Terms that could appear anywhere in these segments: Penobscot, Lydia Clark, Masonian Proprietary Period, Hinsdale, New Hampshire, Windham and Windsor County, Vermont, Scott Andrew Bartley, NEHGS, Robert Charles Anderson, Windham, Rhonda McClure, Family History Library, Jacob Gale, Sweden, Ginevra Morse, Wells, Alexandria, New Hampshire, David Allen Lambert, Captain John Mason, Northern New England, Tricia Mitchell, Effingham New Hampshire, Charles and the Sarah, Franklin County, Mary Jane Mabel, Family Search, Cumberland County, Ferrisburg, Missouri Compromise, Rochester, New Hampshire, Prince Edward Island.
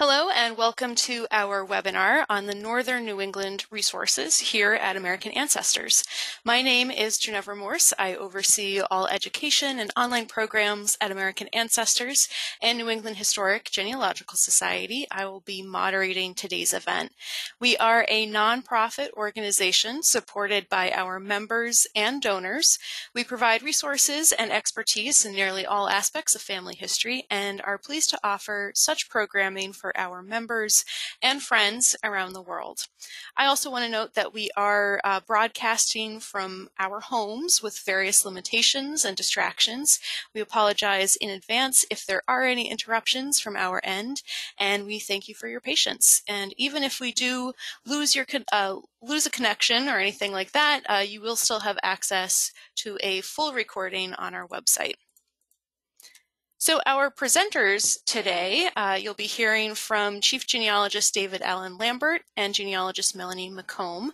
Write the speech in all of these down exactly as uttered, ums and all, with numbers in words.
Hello and welcome to our webinar on the Northern New England resources here at American Ancestors. My name is Ginevra Morse. I oversee all education and online programs at American Ancestors and New England Historic Genealogical Society. I will be moderating today's event. We are a nonprofit organization supported by our members and donors. We provide resources and expertise in nearly all aspects of family history and are pleased to offer such programming for our members and friends around the world. I also want to note that we are uh, broadcasting from our homes with various limitations and distractions. We apologize in advance if there are any interruptions from our end, and we thank you for your patience. And even if we do lose your uh, lose a connection or anything like that, uh, you will still have access to a full recording on our website. So our presenters today, uh, you'll be hearing from Chief Genealogist David Allen Lambert and Genealogist Melanie McComb.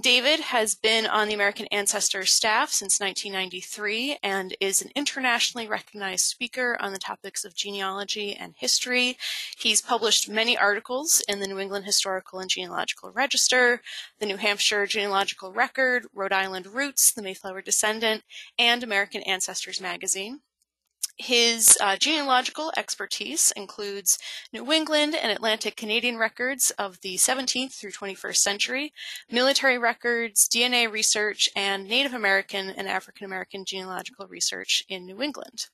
David has been on the American Ancestors staff since nineteen ninety-three and is an internationally recognized speaker on the topics of genealogy and history. He's published many articles in the New England Historical and Genealogical Register, the New Hampshire Genealogical Record, Rhode Island Roots, the Mayflower Descendant, and American Ancestors magazine. His uh, genealogical expertise includes New England and Atlantic Canadian records of the seventeenth through twenty-first century, military records, D N A research, and Native American and African American genealogical research in New England.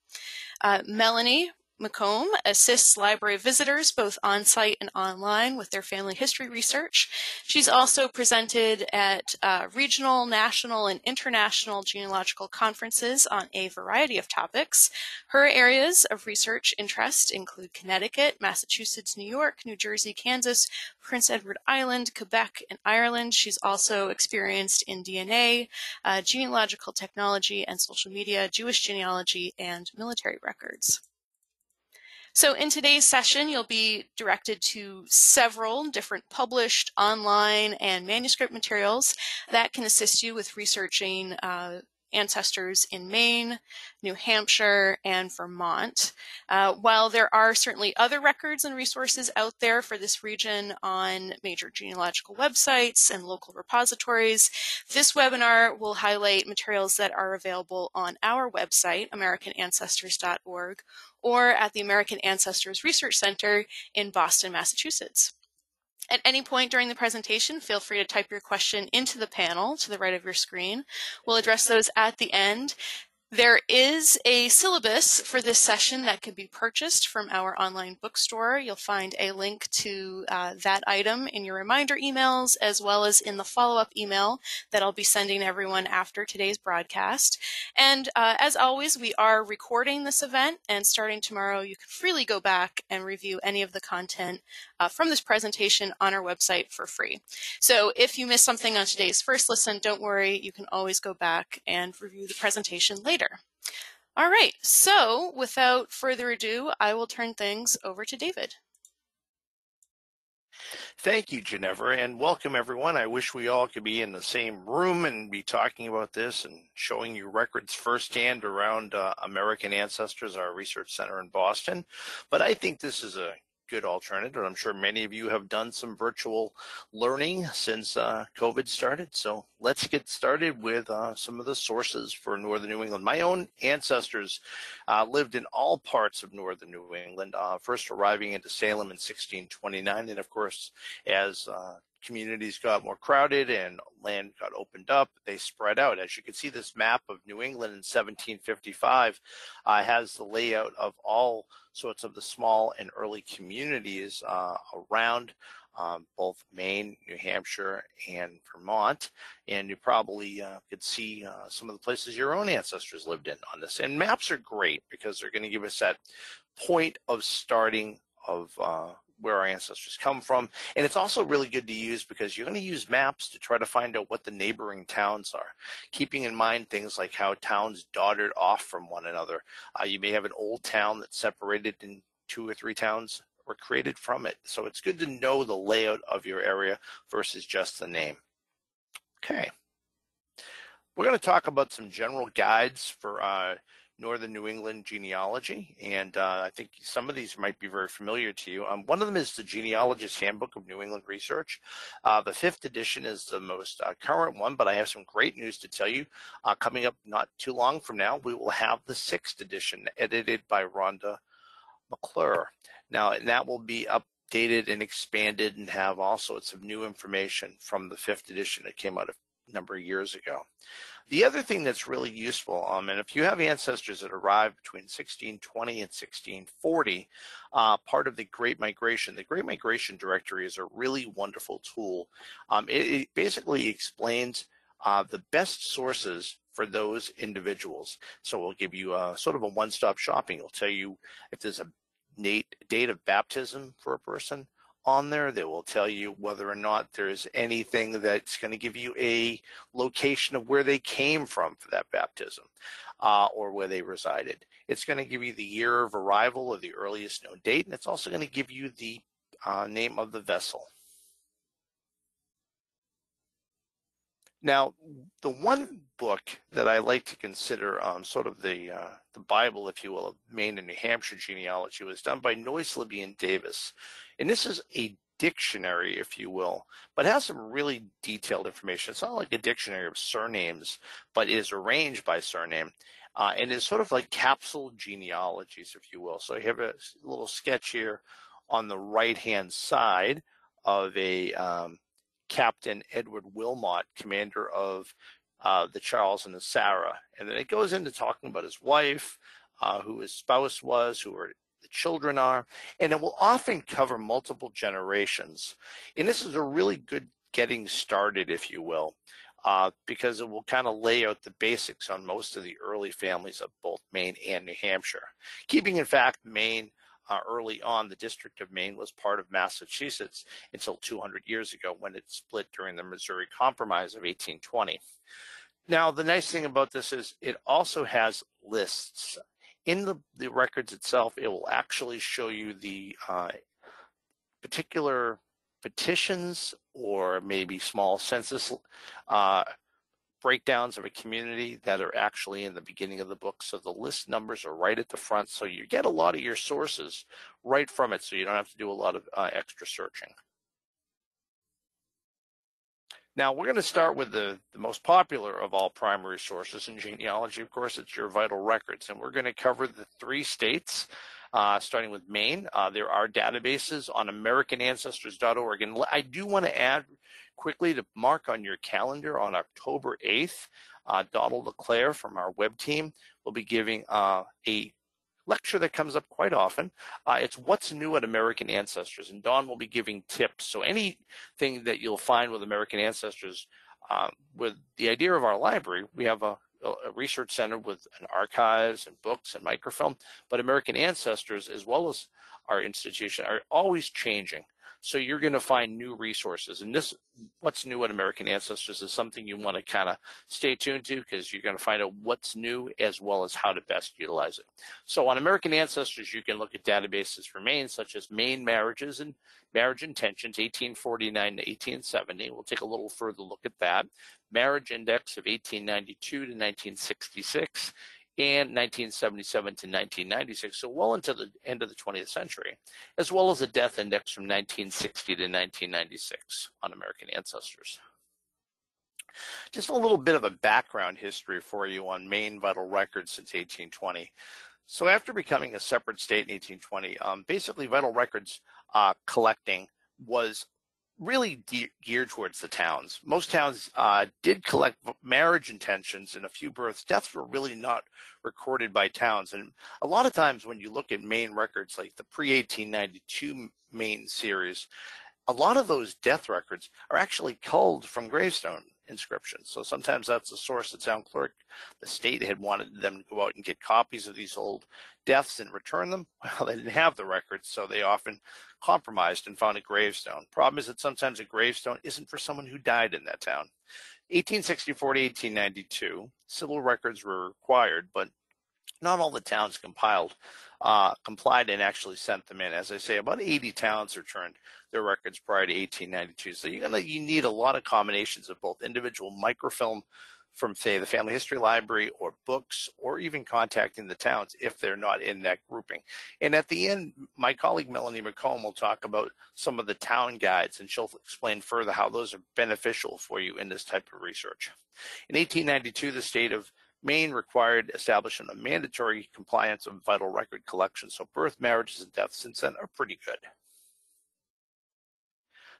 Uh, Melanie McComb assists library visitors both on-site and online with their family history research. She's also presented at uh, regional, national, and international genealogical conferences on a variety of topics. Her areas of research interest include Connecticut, Massachusetts, New York, New Jersey, Kansas, Prince Edward Island, Quebec, and Ireland. She's also experienced in D N A, uh, genealogical technology and social media, Jewish genealogy, and military records. So in today's session, you'll be directed to several different published online and manuscript materials that can assist you with researching uh, ancestors in Maine, New Hampshire, and Vermont. Uh, while there are certainly other records and resources out there for this region on major genealogical websites and local repositories, this webinar will highlight materials that are available on our website, American Ancestors dot org, or at the American Ancestors Research Center in Boston, Massachusetts. At any point during the presentation, feel free to type your question into the panel to the right of your screen. We'll address those at the end. There is a syllabus for this session that can be purchased from our online bookstore. You'll find a link to uh, that item in your reminder emails, as well as in the follow-up email that I'll be sending everyone after today's broadcast. And uh, as always, we are recording this event, and starting tomorrow, you can freely go back and review any of the content uh, from this presentation on our website for free. So if you missed something on today's first listen, don't worry, you can always go back and review the presentation later. Later. All right, so without further ado, I will turn things over to David. Thank you, Ginevra, and welcome everyone. I wish we all could be in the same room and be talking about this and showing you records firsthand around uh, American Ancestors, our research center in Boston. But I think this is a good alternative, and I'm sure many of you have done some virtual learning since uh, COVID started. So let's get started with uh, some of the sources for Northern New England. My own ancestors uh, lived in all parts of Northern New England, uh, first arriving into Salem in sixteen twenty-nine, and of course, as uh, communities got more crowded and land got opened up, they spread out. As you can see, this map of New England in seventeen fifty-five uh, has the layout of all sorts of the small and early communities uh, around um, both Maine, New Hampshire, and Vermont. And you probably uh, could see uh, some of the places your own ancestors lived in on this. And maps are great because they're going to give us that point of starting of uh, where our ancestors come from. And it's also really good to use because you're going to use maps to try to find out what the neighboring towns are, keeping in mind things like how towns dotted off from one another. Uh, you may have an old town that's separated in two or three towns or created from it. So it's good to know the layout of your area versus just the name. Okay. We're going to talk about some general guides for uh, Northern New England genealogy, and uh, I think some of these might be very familiar to you. Um, one of them is the Genealogist's Handbook of New England Research. Uh, the fifth edition is the most uh, current one, but I have some great news to tell you. Uh, coming up not too long from now, we will have the sixth edition, edited by Rhonda McClure. Now, and that will be updated and expanded and have all sorts of new information from the fifth edition that came out of number of years ago. The other thing that's really useful, um, and if you have ancestors that arrived between sixteen twenty and sixteen forty, uh, part of the Great Migration, the Great Migration Directory is a really wonderful tool. Um, it, it basically explains uh, the best sources for those individuals. So we'll give you a, sort of a one-stop shopping. It'll tell you if there's a date of baptism for a person on there. They will tell you whether or not there's anything that's going to give you a location of where they came from for that baptism uh, or where they resided. It's going to give you the year of arrival or the earliest known date, and it's also going to give you the uh, name of the vessel. Now, the one book that I like to consider um, sort of the uh, the Bible, if you will, of Maine and New Hampshire genealogy was done by Noyce Libby and Davis. And this is a dictionary, if you will, but has some really detailed information. It's not like a dictionary of surnames, but is arranged by surname. Uh, and it's sort of like capsule genealogies, if you will. So I have a little sketch here on the right-hand side of a um, Captain Edward Wilmot, commander of uh, the Charles and the Sarah. And then it goes into talking about his wife, uh, who his spouse was, who were the children are, and it will often cover multiple generations. And this is a really good getting started, if you will, uh, because it will kind of lay out the basics on most of the early families of both Maine and New Hampshire. Keeping in fact, Maine uh, early on, the District of Maine was part of Massachusetts until two hundred years ago when it split during the Missouri Compromise of eighteen twenty. Now, the nice thing about this is it also has lists. In the, the records itself, it will actually show you the uh, particular petitions or maybe small census uh, breakdowns of a community that are actually in the beginning of the book. So the list numbers are right at the front. So you get a lot of your sources right from it. So you don't have to do a lot of uh, extra searching. Now, we're going to start with the, the most popular of all primary sources in genealogy. Of course, it's your vital records. And we're going to cover the three states, uh, starting with Maine. Uh, there are databases on American Ancestors dot org. And I do want to add quickly to mark on your calendar on October eighth, uh, Donald LeClaire from our web team will be giving uh, a lecture that comes up quite often. Uh, it's What's New at American Ancestors, and Don will be giving tips. So anything that you'll find with American Ancestors, uh, with the idea of our library, we have a, a research center with an archives and books and microfilm, but American Ancestors, as well as our institution, are always changing. So you're going to find new resources. And this, What's New at American Ancestors, is something you want to kind of stay tuned to, because you're going to find out what's new as well as how to best utilize it. So on American Ancestors, you can look at databases for Maine, such as Maine Marriages and Marriage Intentions, eighteen forty-nine to eighteen seventy. We'll take a little further look at that. Marriage Index of eighteen ninety-two to nineteen sixty-six. And nineteen seventy-seven to nineteen ninety-six, so well into the end of the twentieth century, as well as a death index from nineteen sixty to nineteen ninety-six on American Ancestors. Just a little bit of a background history for you on Maine vital records since eighteen twenty. So after becoming a separate state in eighteen twenty, um, basically vital records uh, collecting was really geared towards the towns. Most towns uh, did collect marriage intentions and a few births. Deaths were really not recorded by towns. And a lot of times when you look at Maine records, like the pre eighteen ninety-two Maine series, a lot of those death records are actually culled from gravestone inscriptions. So sometimes that's the source that town clerk, the state had wanted them to go out and get copies of these old deaths and return them. Well, they didn't have the records, so they often compromised and found a gravestone. Problem is that sometimes a gravestone isn't for someone who died in that town. eighteen sixty-four to eighteen ninety-two, civil records were required, but not all the towns compiled, uh, complied and actually sent them in. As I say, about eighty towns returned their records prior to eighteen ninety-two. So you're gonna, you need a lot of combinations of both individual microfilm from, say, the Family History Library or books, or even contacting the towns if they're not in that grouping. And at the end, my colleague Melanie McComb will talk about some of the town guides, and she'll explain further how those are beneficial for you in this type of research. In eighteen ninety-two, the state of Maine required establishment of mandatory compliance of vital record collection, so birth, marriages, and deaths since then are pretty good.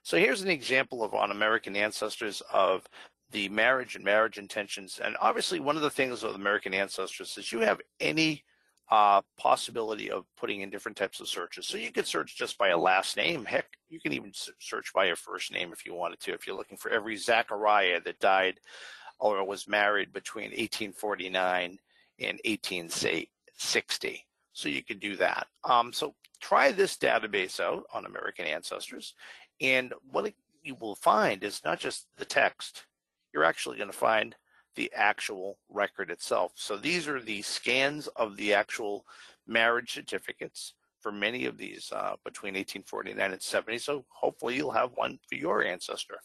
So here's an example of on American Ancestors of the marriage and marriage intentions. And obviously one of the things with American Ancestors is you have any uh, possibility of putting in different types of searches. So you could search just by a last name. Heck, you can even search by your first name if you wanted to, if you're looking for every Zachariah that died or was married between eighteen forty-nine and eighteen sixty. So you could do that. Um, so try this database out on American Ancestors. And what it, you will find is not just the text, you're actually going to find the actual record itself. So these are the scans of the actual marriage certificates for many of these uh, between eighteen forty-nine and seventy. So hopefully you'll have one for your ancestor.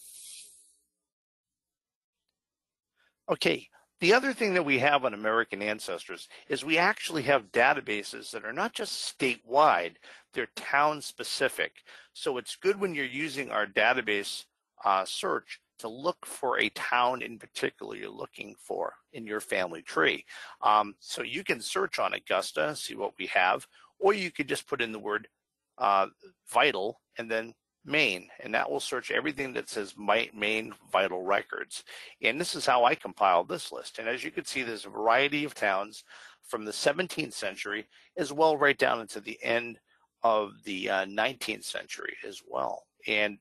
Okay, the other thing that we have on American Ancestors is we actually have databases that are not just statewide, they're town specific. So it's good when you're using our database uh, search to look for a town in particular you're looking for in your family tree. Um, so you can search on Augusta, see what we have, or you could just put in the word uh, vital and then Maine, and that will search everything that says Maine vital records. And this is how I compiled this list. And as you can see, there's a variety of towns from the seventeenth century as well, right down into the end of the uh, nineteenth century as well. And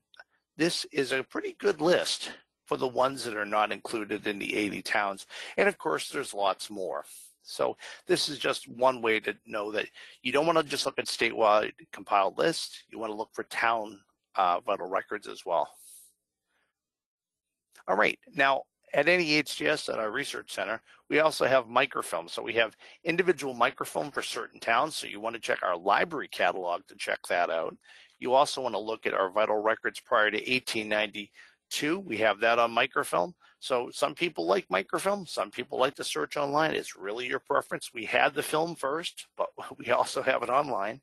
this is a pretty good list for the ones that are not included in the eighty towns. And of course, there's lots more. So this is just one way to know that you don't want to just look at statewide compiled lists. You want to look for town uh, vital records as well. All right. Now, at N E H G S, at our research center, we also have microfilms. So we have individual microfilm for certain towns. So you want to check our library catalog to check that out. You also want to look at our vital records prior to eighteen ninety-two. We have that on microfilm. So some people like microfilm. Some people like to search online. It's really your preference. We had the film first, but we also have it online.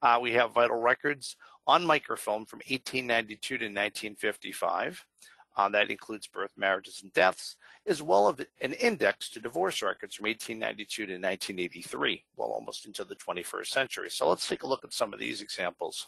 Uh, we have vital records on microfilm from eighteen ninety-two to nineteen fifty-five. Uh, that includes birth, marriages, and deaths, as well as an index to divorce records from eighteen ninety-two to nineteen eighty-three, well, almost into the twenty-first century. So let's take a look at some of these examples.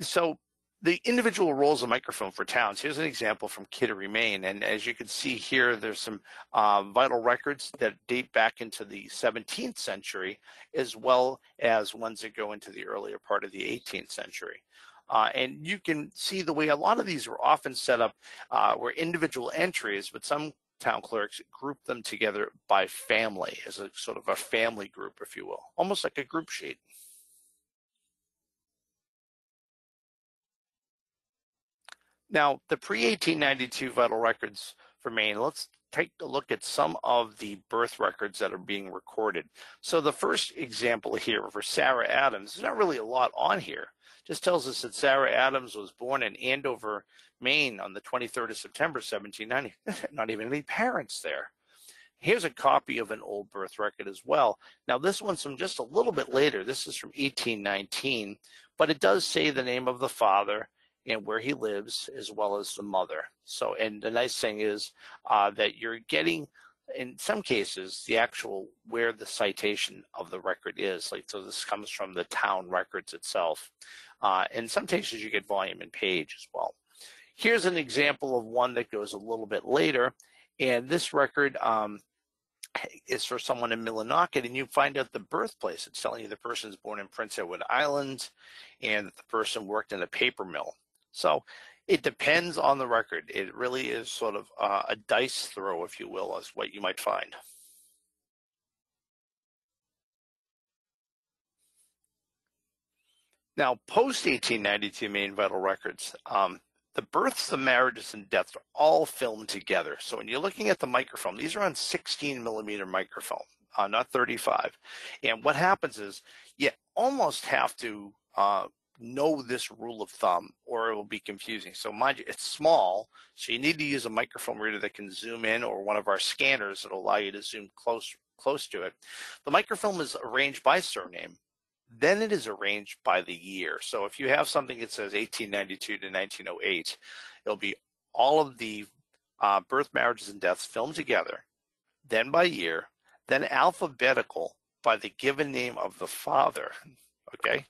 So the individual roles of microfilm for towns, here's an example from Kittery, Maine. And as you can see here, there's some uh, vital records that date back into the seventeenth century, as well as ones that go into the earlier part of the eighteenth century. Uh, and you can see the way a lot of these were often set up uh, were individual entries, but some town clerks grouped them together by family as a sort of a family group, if you will, almost like a group sheet. Now, the pre-eighteen ninety-two vital records for Maine, let's take a look at some of the birth records that are being recorded. So the first example here for Sarah Adams, there's not really a lot on here. Just tells us that Sarah Adams was born in Andover, Maine on the twenty-third of September, seventeen ninety. Not even any parents there. Here's a copy of an old birth record as well. Now, this one's from just a little bit later. This is from eighteen nineteen, but it does say the name of the father and where he lives, as well as the mother. So, and the nice thing is uh, that you're getting, in some cases, the actual where the citation of the record is. Like, so this comes from the town records itself. Uh, in some cases, you get volume and page as well. Here's an example of one that goes a little bit later. And this record um, is for someone in Millinocket, and you find out the birthplace. It's telling you the person's born in Prince Edward Island and that the person worked in a paper mill. So it depends on the record. It really is sort of uh, a dice throw, if you will, as what you might find. Now, post-eighteen ninety-two Maine vital records, um, the births, the marriages, and deaths are all filmed together. So when you're looking at the microfilm, these are on sixteen millimeter microfilm, uh, not thirty-five. And what happens is you almost have to uh, know this rule of thumb, or it will be confusing. So mind you, it's small, so you need to use a microfilm reader that can zoom in, or one of our scanners that will allow you to zoom close close to it. The microfilm is arranged by surname, then it is arranged by the year. So if you have something that says eighteen ninety-two to nineteen oh eight, it'll be all of the uh, birth, marriages, and deaths filmed together, then by year, then alphabetical by the given name of the father. Okay,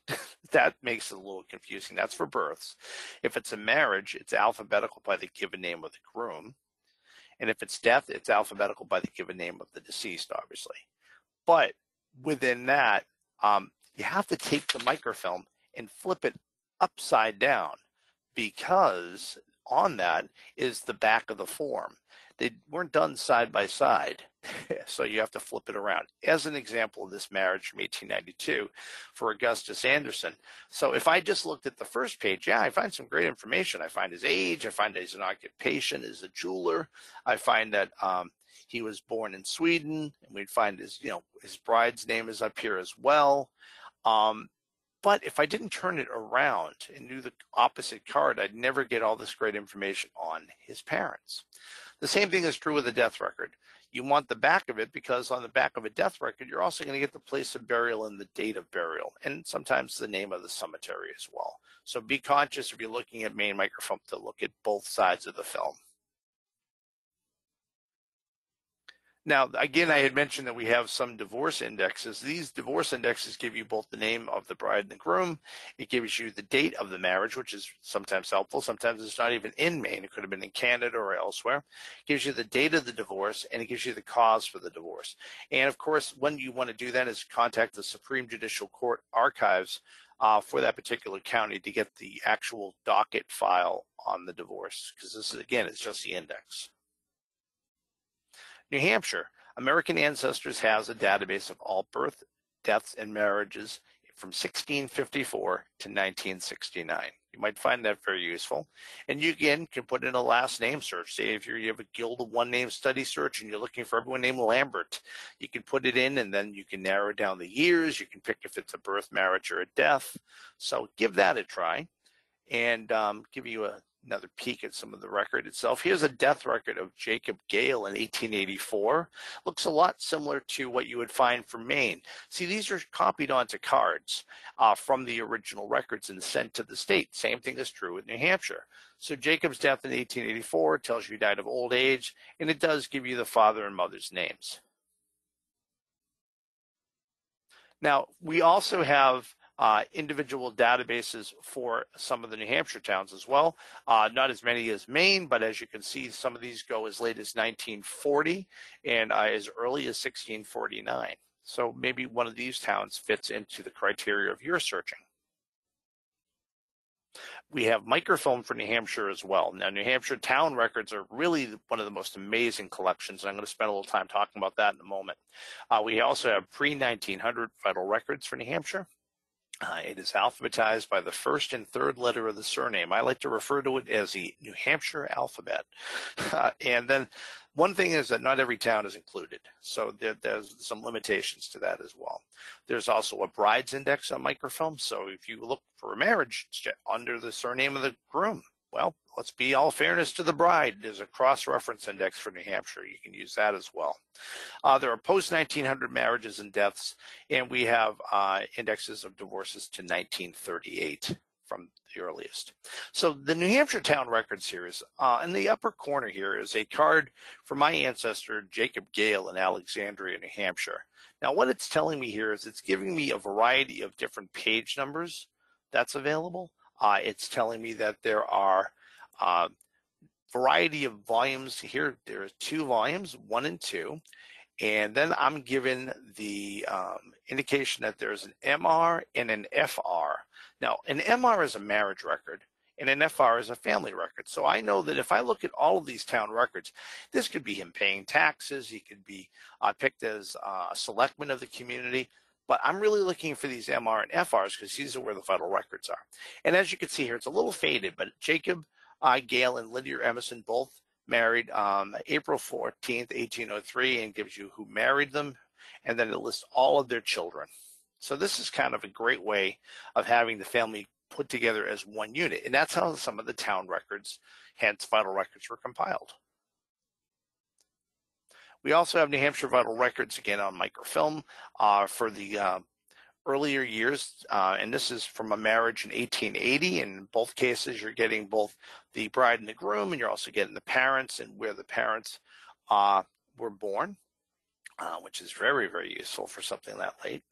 that makes it a little confusing. That's for births. If it's a marriage, it's alphabetical by the given name of the groom. And if it's death, it's alphabetical by the given name of the deceased, obviously. But within that, um, you have to take the microfilm and flip it upside down, because on that is the back of the form. They weren't done side by side, so you have to flip it around. As an example of this marriage from eighteen ninety-two for Augustus Anderson. So if I just looked at the first page, yeah, I find some great information. I find his age, I find his occupation as a jeweler. I find that um, he was born in Sweden, and we'd find his, you know, his bride's name is up here as well. Um, But if I didn't turn it around and do the opposite card, I'd never get all this great information on his parents. The same thing is true with a death record. You want the back of it, because on the back of a death record, you're also going to get the place of burial and the date of burial, and sometimes the name of the cemetery as well. So be conscious if you're looking at Maine microfilm to look at both sides of the film. Now, again, I had mentioned that we have some divorce indexes. These divorce indexes give you both the name of the bride and the groom. It gives you the date of the marriage, which is sometimes helpful. Sometimes it's not even in Maine. It could have been in Canada or elsewhere. It gives you the date of the divorce, and it gives you the cause for the divorce. And, of course, when you want to do that is contact the Supreme Judicial Court archives uh, for that particular county to get the actual docket file on the divorce, because this, is, again, it's just the index. New Hampshire, American Ancestors has a database of all birth, deaths, and marriages from sixteen fifty-four to nineteen sixty-nine. You might find that very useful. And you, again, can put in a last name search. Say if you're, you have a Guild of One Name Study search and you're looking for everyone named Lambert, you can put it in, and then you can narrow down the years. You can pick if it's a birth, marriage, or a death. So give that a try, and um, give you a another peek at some of the record itself. Here's a death record of Jacob Gale in eighteen eighty-four. Looks a lot similar to what you would find from Maine. See, these are copied onto cards uh, from the original records and sent to the state. Same thing is true with New Hampshire. So Jacob's death in eighteen eighty-four tells you he died of old age, and it does give you the father and mother's names. Now, we also have Uh, individual databases for some of the New Hampshire towns as well. Uh, not as many as Maine, but as you can see, some of these go as late as nineteen forty and uh, as early as sixteen forty-nine. So maybe one of these towns fits into the criteria of your searching. We have microfilm for New Hampshire as well. Now, New Hampshire town records are really one of the most amazing collections, and I'm going to spend a little time talking about that in a moment. Uh, we also have pre nineteen hundred vital records for New Hampshire. Uh, it is alphabetized by the first and third letter of the surname. I like to refer to it as the New Hampshire alphabet. Uh, and then one thing is that not every town is included, so there, there's some limitations to that as well. There's also a bride's index on microfilm, so if you look for a marriage, it's under the surname of the groom. Well, let's be all fairness to the bride. There's a cross-reference index for New Hampshire. You can use that as well. Uh, there are post nineteen hundred marriages and deaths, and we have uh, indexes of divorces to nineteen thirty-eight from the earliest. So the New Hampshire town records series, uh, in the upper corner here is a card for my ancestor, Jacob Gale in Alexandria, New Hampshire. Now, what it's telling me here is it's giving me a variety of different page numbers that's available. Uh, it's telling me that there are a uh, variety of volumes here. There are two volumes, one and two. And then I'm given the um, indication that there's an M R and an F R. Now, an M R is a marriage record, and an F R is a family record. So I know that if I look at all of these town records, this could be him paying taxes. He could be uh, picked as a uh, selectman of the community. But I'm really looking for these M R and F Rs because these are where the vital records are. And as you can see here, it's a little faded, but Jacob uh, Gale and Lydia Emerson both married um, April fourteenth, eighteen oh three, and gives you who married them, and then it lists all of their children. So this is kind of a great way of having the family put together as one unit. And that's how some of the town records, hence vital records, were compiled. We also have New Hampshire vital records, again, on microfilm uh, for the uh, earlier years. Uh, and this is from a marriage in eighteen eighty. And in both cases, you're getting both the bride and the groom, and you're also getting the parents and where the parents uh, were born, uh, which is very, very useful for something that late.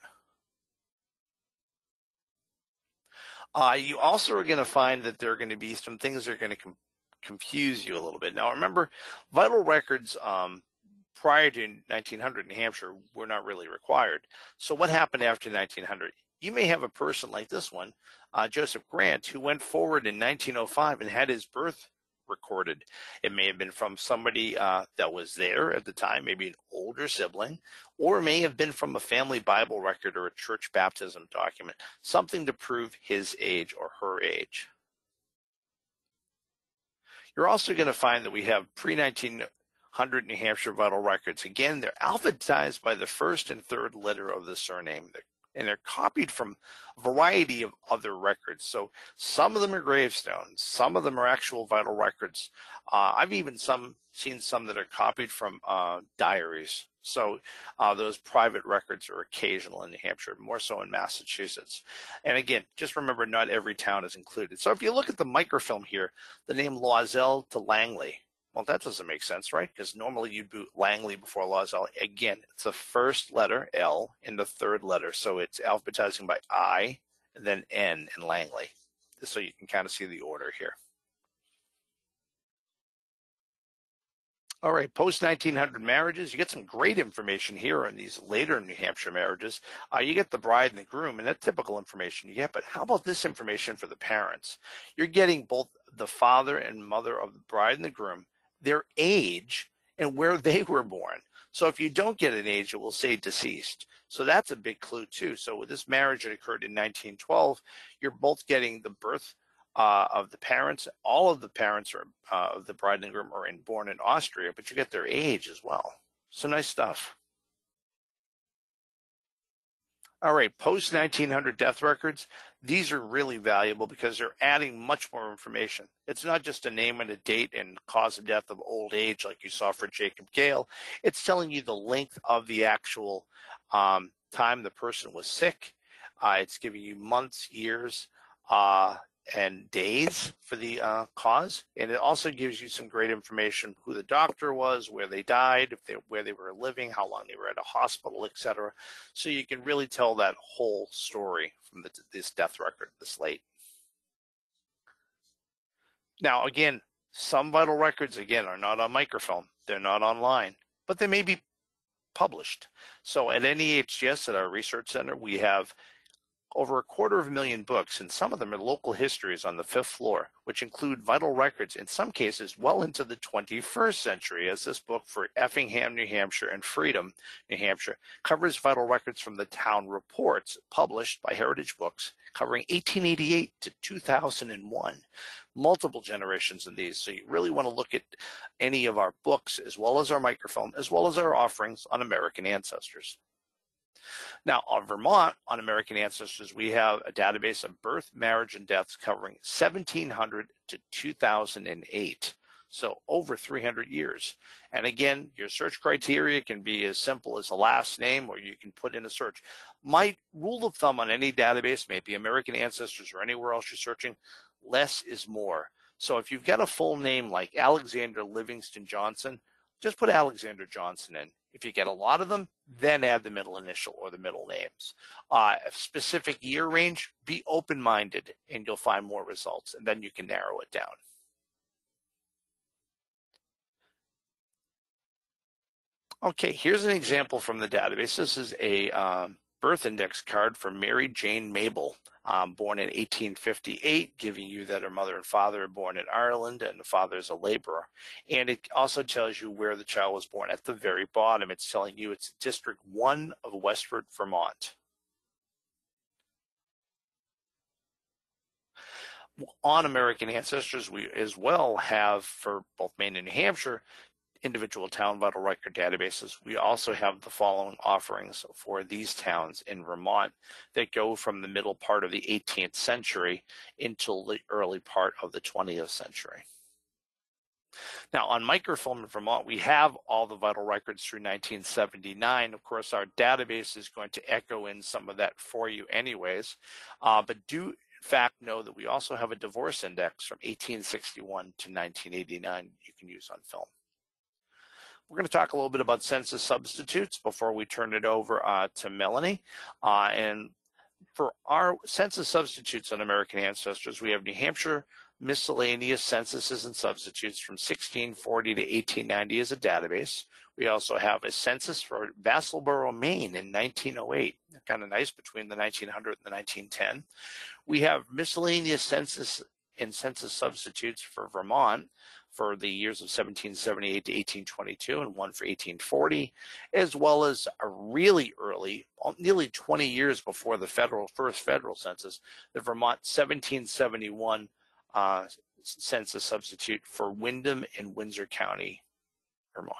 Uh, you also are going to find that there are going to be some things that are going to com confuse you a little bit. Now, remember, vital records um, prior to nineteen hundred in New Hampshire were not really required. So what happened after nineteen hundred? You may have a person like this one, uh, Joseph Grant, who went forward in nineteen oh five and had his birth recorded. It may have been from somebody uh, that was there at the time, maybe an older sibling, or it may have been from a family Bible record or a church baptism document, something to prove his age or her age. You're also going to find that we have pre nineteen hundred New Hampshire vital records. Again, they're alphabetized by the first and third letter of the surname, and they're copied from a variety of other records. So some of them are gravestones, some of them are actual vital records. Uh, I've even some seen some that are copied from uh, diaries. So uh, those private records are occasional in New Hampshire, more so in Massachusetts. And again, just remember, not every town is included. So if you look at the microfilm here, the name Lauzell to Langley. Well, that doesn't make sense, right? Because normally you boot Langley before Lauzell. Again, it's the first letter, L, and the third letter. So it's alphabetizing by I, and then N in Langley. So you can kind of see the order here. All right, post nineteen hundred marriages. You get some great information here on these later New Hampshire marriages. Uh, you get the bride and the groom, and that's typical information you get. But how about this information for the parents? You're getting both the father and mother of the bride and the groom, their age, and where they were born. So if you don't get an age, it will say deceased. So that's a big clue too. So with this marriage that occurred in nineteen twelve, you're both getting the birth uh, of the parents. All of the parents are, uh, of the bride and groom are in, born in Austria, but you get their age as well. So nice stuff. All right, post nineteen hundred death records. These are really valuable because they're adding much more information. It's not just a name and a date and cause of death of old age like you saw for Jacob Gale. It's telling you the length of the actual um, time the person was sick. Uh, it's giving you months, years, uh, and days for the uh, cause. And it also gives you some great information, who the doctor was, where they died, if they, where they were living, how long they were at a hospital, et cetera. So you can really tell that whole story from the, this death record, this late. Now, again, some vital records, again, are not on microfilm. They're not online, but they may be published. So at N E H G S, at our research center, we have over a quarter of a million books, and some of them are local histories on the fifth floor, which include vital records, in some cases, well into the twenty-first century, as this book for Effingham, New Hampshire, and Freedom, New Hampshire, covers vital records from the town reports published by Heritage Books, covering eighteen eighty-eight to two thousand one. Multiple generations in these, so you really want to look at any of our books, as well as our microfilm, as well as our offerings on American Ancestors. Now, on Vermont, on American Ancestors, we have a database of birth, marriage, and deaths covering seventeen hundred to two thousand eight, so over three hundred years. And again, your search criteria can be as simple as a last name, or you can put in a search. My rule of thumb on any database, maybe American Ancestors or anywhere else you're searching, less is more. So if you've got a full name like Alexander Livingston Johnson, just put Alexander Johnson in. If you get a lot of them, then add the middle initial or the middle names. Uh, a specific year range, be open-minded, and you'll find more results, and then you can narrow it down. Okay, here's an example from the database. This is a um, birth index card for Mary Jane Mabel, um, born in eighteen fifty-eight, giving you that her mother and father are born in Ireland and the father is a laborer. And it also tells you where the child was born. At the very bottom, it's telling you it's District one of Westford, Vermont. On American Ancestors, we as well have, for both Maine and New Hampshire, individual town vital record databases, we also have the following offerings for these towns in Vermont that go from the middle part of the eighteenth century into the early part of the twentieth century. Now, on microfilm in Vermont, we have all the vital records through nineteen seventy-nine. Of course, our database is going to echo in some of that for you anyways, uh, but do in fact know that we also have a divorce index from eighteen sixty-one to nineteen eighty-nine you can use on film. We're going to talk a little bit about census substitutes before we turn it over uh, to Melanie. Uh, and for our census substitutes on American Ancestors, we have New Hampshire miscellaneous censuses and substitutes from sixteen forty to eighteen ninety as a database. We also have a census for Vassalboro, Maine in nineteen oh eight, kind of nice between the nineteen hundred and the nineteen ten. We have miscellaneous census and census substitutes for Vermont for the years of seventeen seventy-eight to eighteen twenty-two, and one for eighteen forty, as well as a really early, nearly twenty years before the federal first federal census, the Vermont seventeen seventy-one uh, census substitute for Windham and Windsor County, Vermont.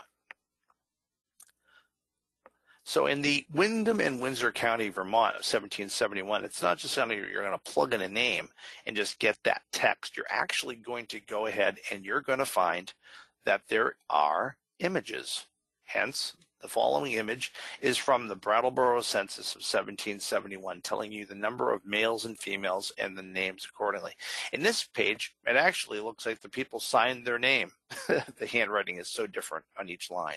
So in the Windham and Windsor County, Vermont of seventeen seventy-one, it's not just something you're going to plug in a name and just get that text. You're actually going to go ahead and you're going to find that there are images. Hence, the following image is from the Brattleboro Census of seventeen seventy-one, telling you the number of males and females and the names accordingly. In this page, it actually looks like the people signed their name. The handwriting is so different on each line.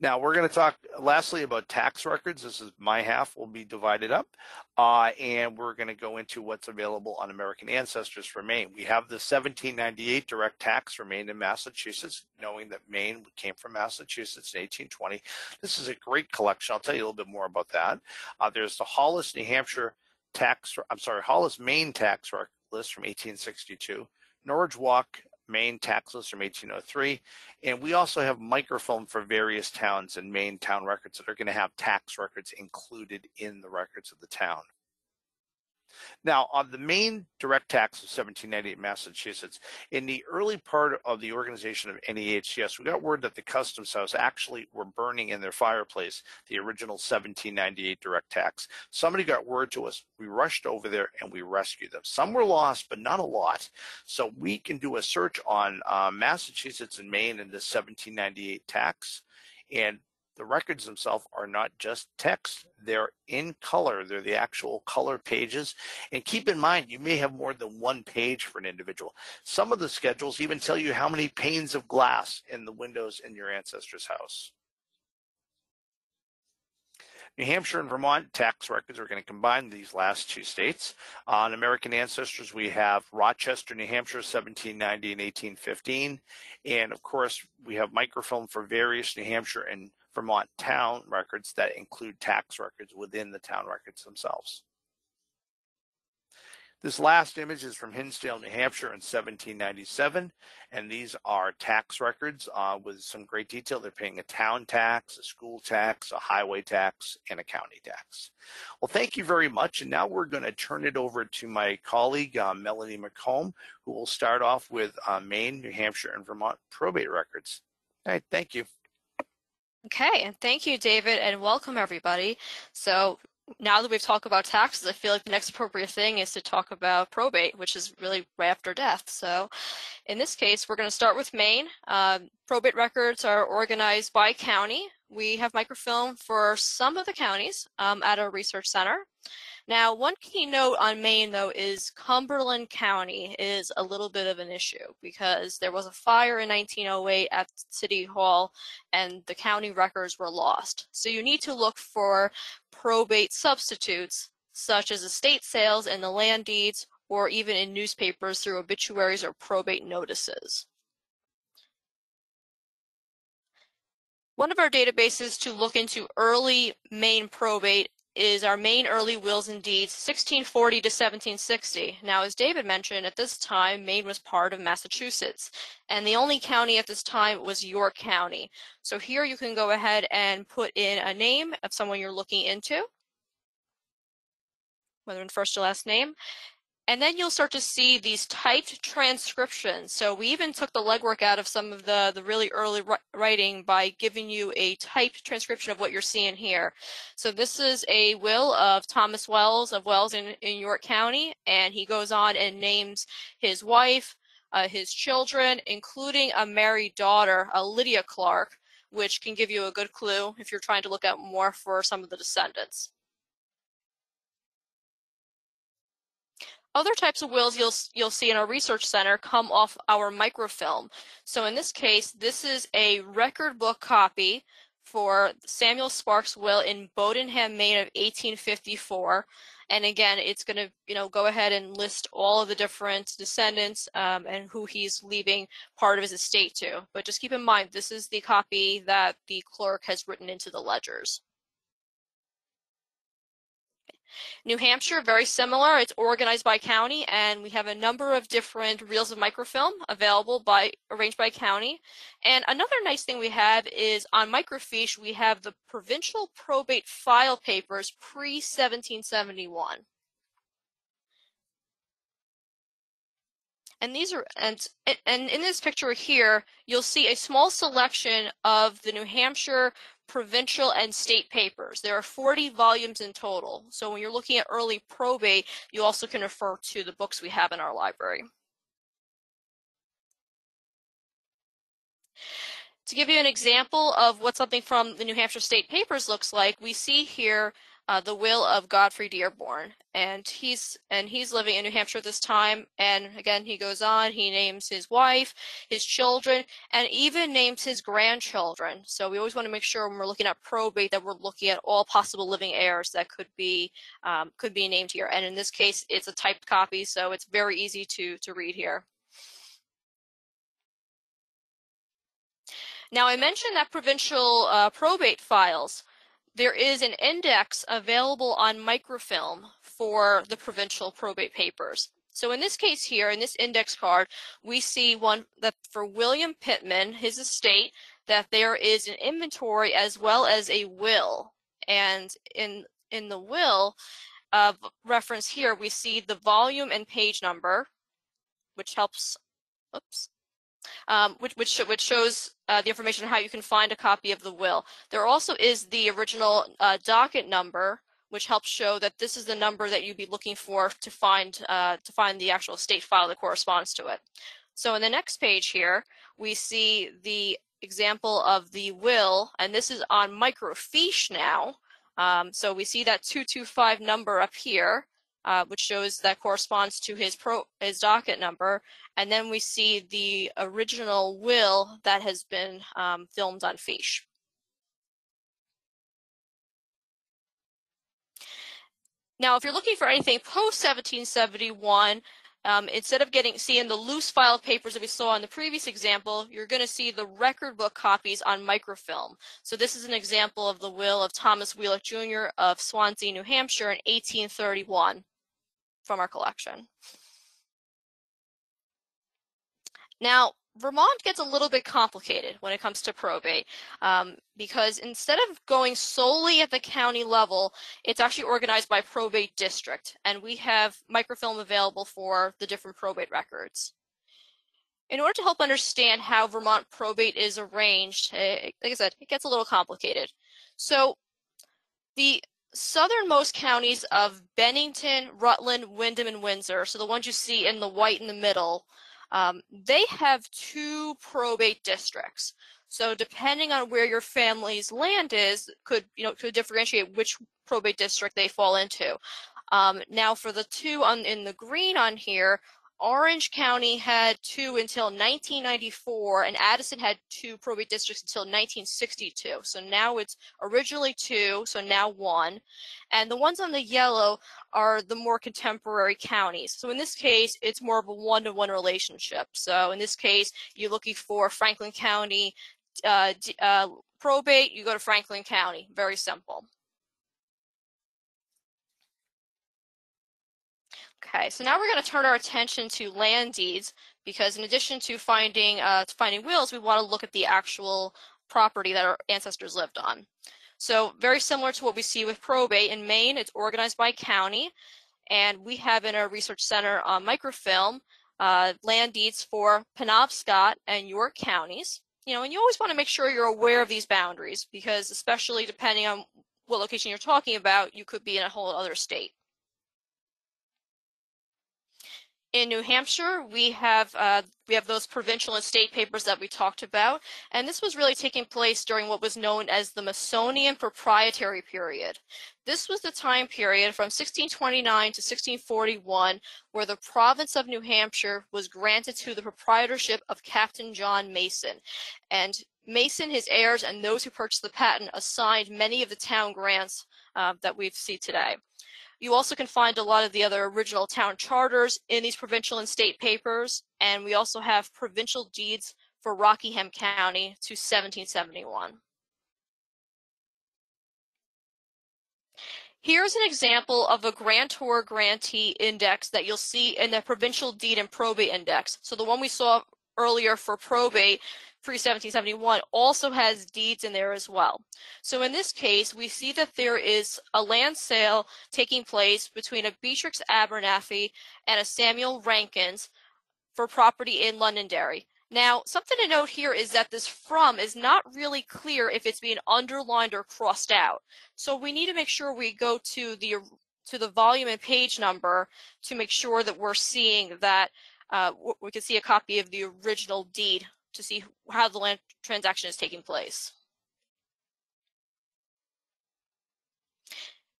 Now, we're going to talk lastly about tax records. This is my half will be divided up, uh, and we're going to go into what's available on American Ancestors for Maine. We have the seventeen ninety-eight direct tax for Maine and Massachusetts, knowing that Maine came from Massachusetts in eighteen twenty. This is a great collection. I'll tell you a little bit more about that. Uh, there's the Hollis, New Hampshire tax, I'm sorry, Hollis, Maine tax record list from eighteen sixty-two, Norridge Walk, Maine tax list from eighteen oh three, and we also have microfilm for various towns and Maine town records that are going to have tax records included in the records of the town. Now, on the Maine direct tax of seventeen ninety-eight Massachusetts, in the early part of the organization of N A H C S, we got word that the customs house actually were burning in their fireplace the original seventeen ninety-eight direct tax. Somebody got word to us. We rushed over there and we rescued them. Some were lost, but not a lot. So we can do a search on uh, Massachusetts and Maine in the seventeen ninety-eight tax, and the records themselves are not just text, they're in color. They're the actual color pages. And keep in mind, you may have more than one page for an individual. Some of the schedules even tell you how many panes of glass in the windows in your ancestor's house. New Hampshire and Vermont tax records, we're going to combine these last two states. On American Ancestors, we have Rochester, New Hampshire, seventeen ninety and eighteen fifteen. And of course, we have microfilm for various New Hampshire and Vermont town records that include tax records within the town records themselves. This last image is from Hinsdale, New Hampshire in seventeen ninety-seven, and these are tax records uh, with some great detail. They're paying a town tax, a school tax, a highway tax, and a county tax. Well, thank you very much, and now we're going to turn it over to my colleague, uh, Melanie McComb, who will start off with uh, Maine, New Hampshire, and Vermont probate records. All right, thank you. Okay, and thank you, David, and welcome everybody. So now that we've talked about taxes, I feel like the next appropriate thing is to talk about probate, which is really right after death. So in this case, we're going to start with Maine. Um, probate records are organized by county. We have microfilm for some of the counties um, at our research center. Now, one key note on Maine, though, is Cumberland County is a little bit of an issue because there was a fire in nineteen oh eight at City Hall and the county records were lost. So you need to look for probate substitutes such as estate sales and the land deeds, or even in newspapers through obituaries or probate notices. One of our databases to look into early Maine probate is our Maine Early Wills and Deeds, sixteen forty to seventeen sixty. Now, as David mentioned, at this time, Maine was part of Massachusetts, and the only county at this time was York County. So here you can go ahead and put in a name of someone you're looking into, whether in first or last name, And then you'll start to see these typed transcriptions. So we even took the legwork out of some of the, the really early writing by giving you a typed transcription of what you're seeing here. So this is a will of Thomas Wells of Wells in, in York County, and he goes on and names his wife, uh, his children, including a married daughter, uh, Lydia Clark, which can give you a good clue if you're trying to look out more for some of the descendants. Other types of wills you'll you'll see in our research center come off our microfilm. So in this case, this is a record book copy for Samuel Sparks' will in Bodenham, Maine of eighteen fifty-four. And again, it's going to you know go ahead and list all of the different descendants um, and who he's leaving part of his estate to. But just keep in mind, this is the copy that the clerk has written into the ledgers. New Hampshire, very similar. It's organized by county, and we have a number of different reels of microfilm available by arranged by county. And another nice thing we have is on microfiche, we have the provincial probate file papers pre seventeen seventy-one. And these are and and in this picture here, you'll see a small selection of the New Hampshire provincial and state papers. There are forty volumes in total. So when you're looking at early probate, you also can refer to the books we have in our library. To give you an example of what something from the New Hampshire state papers looks like, we see here uh, the will of Godfrey Dearborn, and he's and he's living in New Hampshire at this time. And again, he goes on, he names his wife, his children, and even names his grandchildren. So we always want to make sure when we're looking at probate that we're looking at all possible living heirs that could be um, could be named here. And in this case, it's a typed copy, so it's very easy to to read here. Now, I mentioned that provincial uh, probate files. There is an index available on microfilm for the provincial probate papers. So in this case here, in this index card, we see one that for William Pittman, his estate, that there is an inventory as well as a will. And in, in the will of reference here, we see the volume and page number, which helps, oops. Um, which, which, which shows uh, the information on how you can find a copy of the will. There also is the original uh, docket number, which helps show that this is the number that you'd be looking for to find, uh, to find the actual estate file that corresponds to it. So in the next page here, we see the example of the will, and this is on microfiche now. Um, so we see that two two five number up here, Uh, which shows that corresponds to his pro his docket number, and then we see the original will that has been um, filmed on fiche. Now, if you're looking for anything post seventeen seventy-one, um, instead of getting seeing the loose file papers that we saw in the previous example, you're going to see the record book copies on microfilm. So this is an example of the will of Thomas Wheelock Junior of Swansea, New Hampshire, in eighteen thirty-one. From our collection. Now, Vermont gets a little bit complicated when it comes to probate um, because instead of going solely at the county level, it's actually organized by probate district, and we have microfilm available for the different probate records. In order to help understand how Vermont probate is arranged, it, like I said, it gets a little complicated. So the southernmost counties of Bennington, Rutland, Windham, and Windsor, so the ones you see in the white in the middle, um, they have two probate districts. So depending on where your family's land is, could you know could differentiate which probate district they fall into. Um, now for the two on in the green on here, Orange County had two until nineteen ninety-four, and Addison had two probate districts until nineteen sixty-two. So now it's originally two, so now one. And the ones on the yellow are the more contemporary counties. So in this case, it's more of a one-to-one relationship. So in this case, you're looking for Franklin County uh, uh, probate, you go to Franklin County, very simple. Okay, so now we're going to turn our attention to land deeds, because in addition to finding uh, to finding wills, we want to look at the actual property that our ancestors lived on. So very similar to what we see with probate in Maine, it's organized by county, And we have in our research center on microfilm uh, land deeds for Penobscot and York counties. You know, and you always want to make sure you're aware of these boundaries, because especially depending on what location you're talking about, you could be in a whole other state. In New Hampshire, we have uh, we have those provincial and state papers that we talked about, and this was really taking place during what was known as the Masonian Proprietary Period. This was the time period from sixteen twenty-nine to sixteen forty-one where the province of New Hampshire was granted to the proprietorship of Captain John Mason, and Mason, his heirs, and those who purchased the patent assigned many of the town grants uh, that we see today. You also can find a lot of the other original town charters in these provincial and state papers, and we also have provincial deeds for Rockingham County to seventeen seventy-one. Here's an example of a grantor grantee index that you'll see in the provincial deed and probate index. So the one we saw earlier for probate pre-seventeen seventy-one also has deeds in there as well. So in this case, we see that there is a land sale taking place between a Beatrix Abernathy and a Samuel Rankins for property in Londonderry. Now, something to note here is that this "from" is not really clear if it's being underlined or crossed out. So we need to make sure we go to the to the volume and page number to make sure that we're seeing that uh, we can see a copy of the original deed to see how the land transaction is taking place.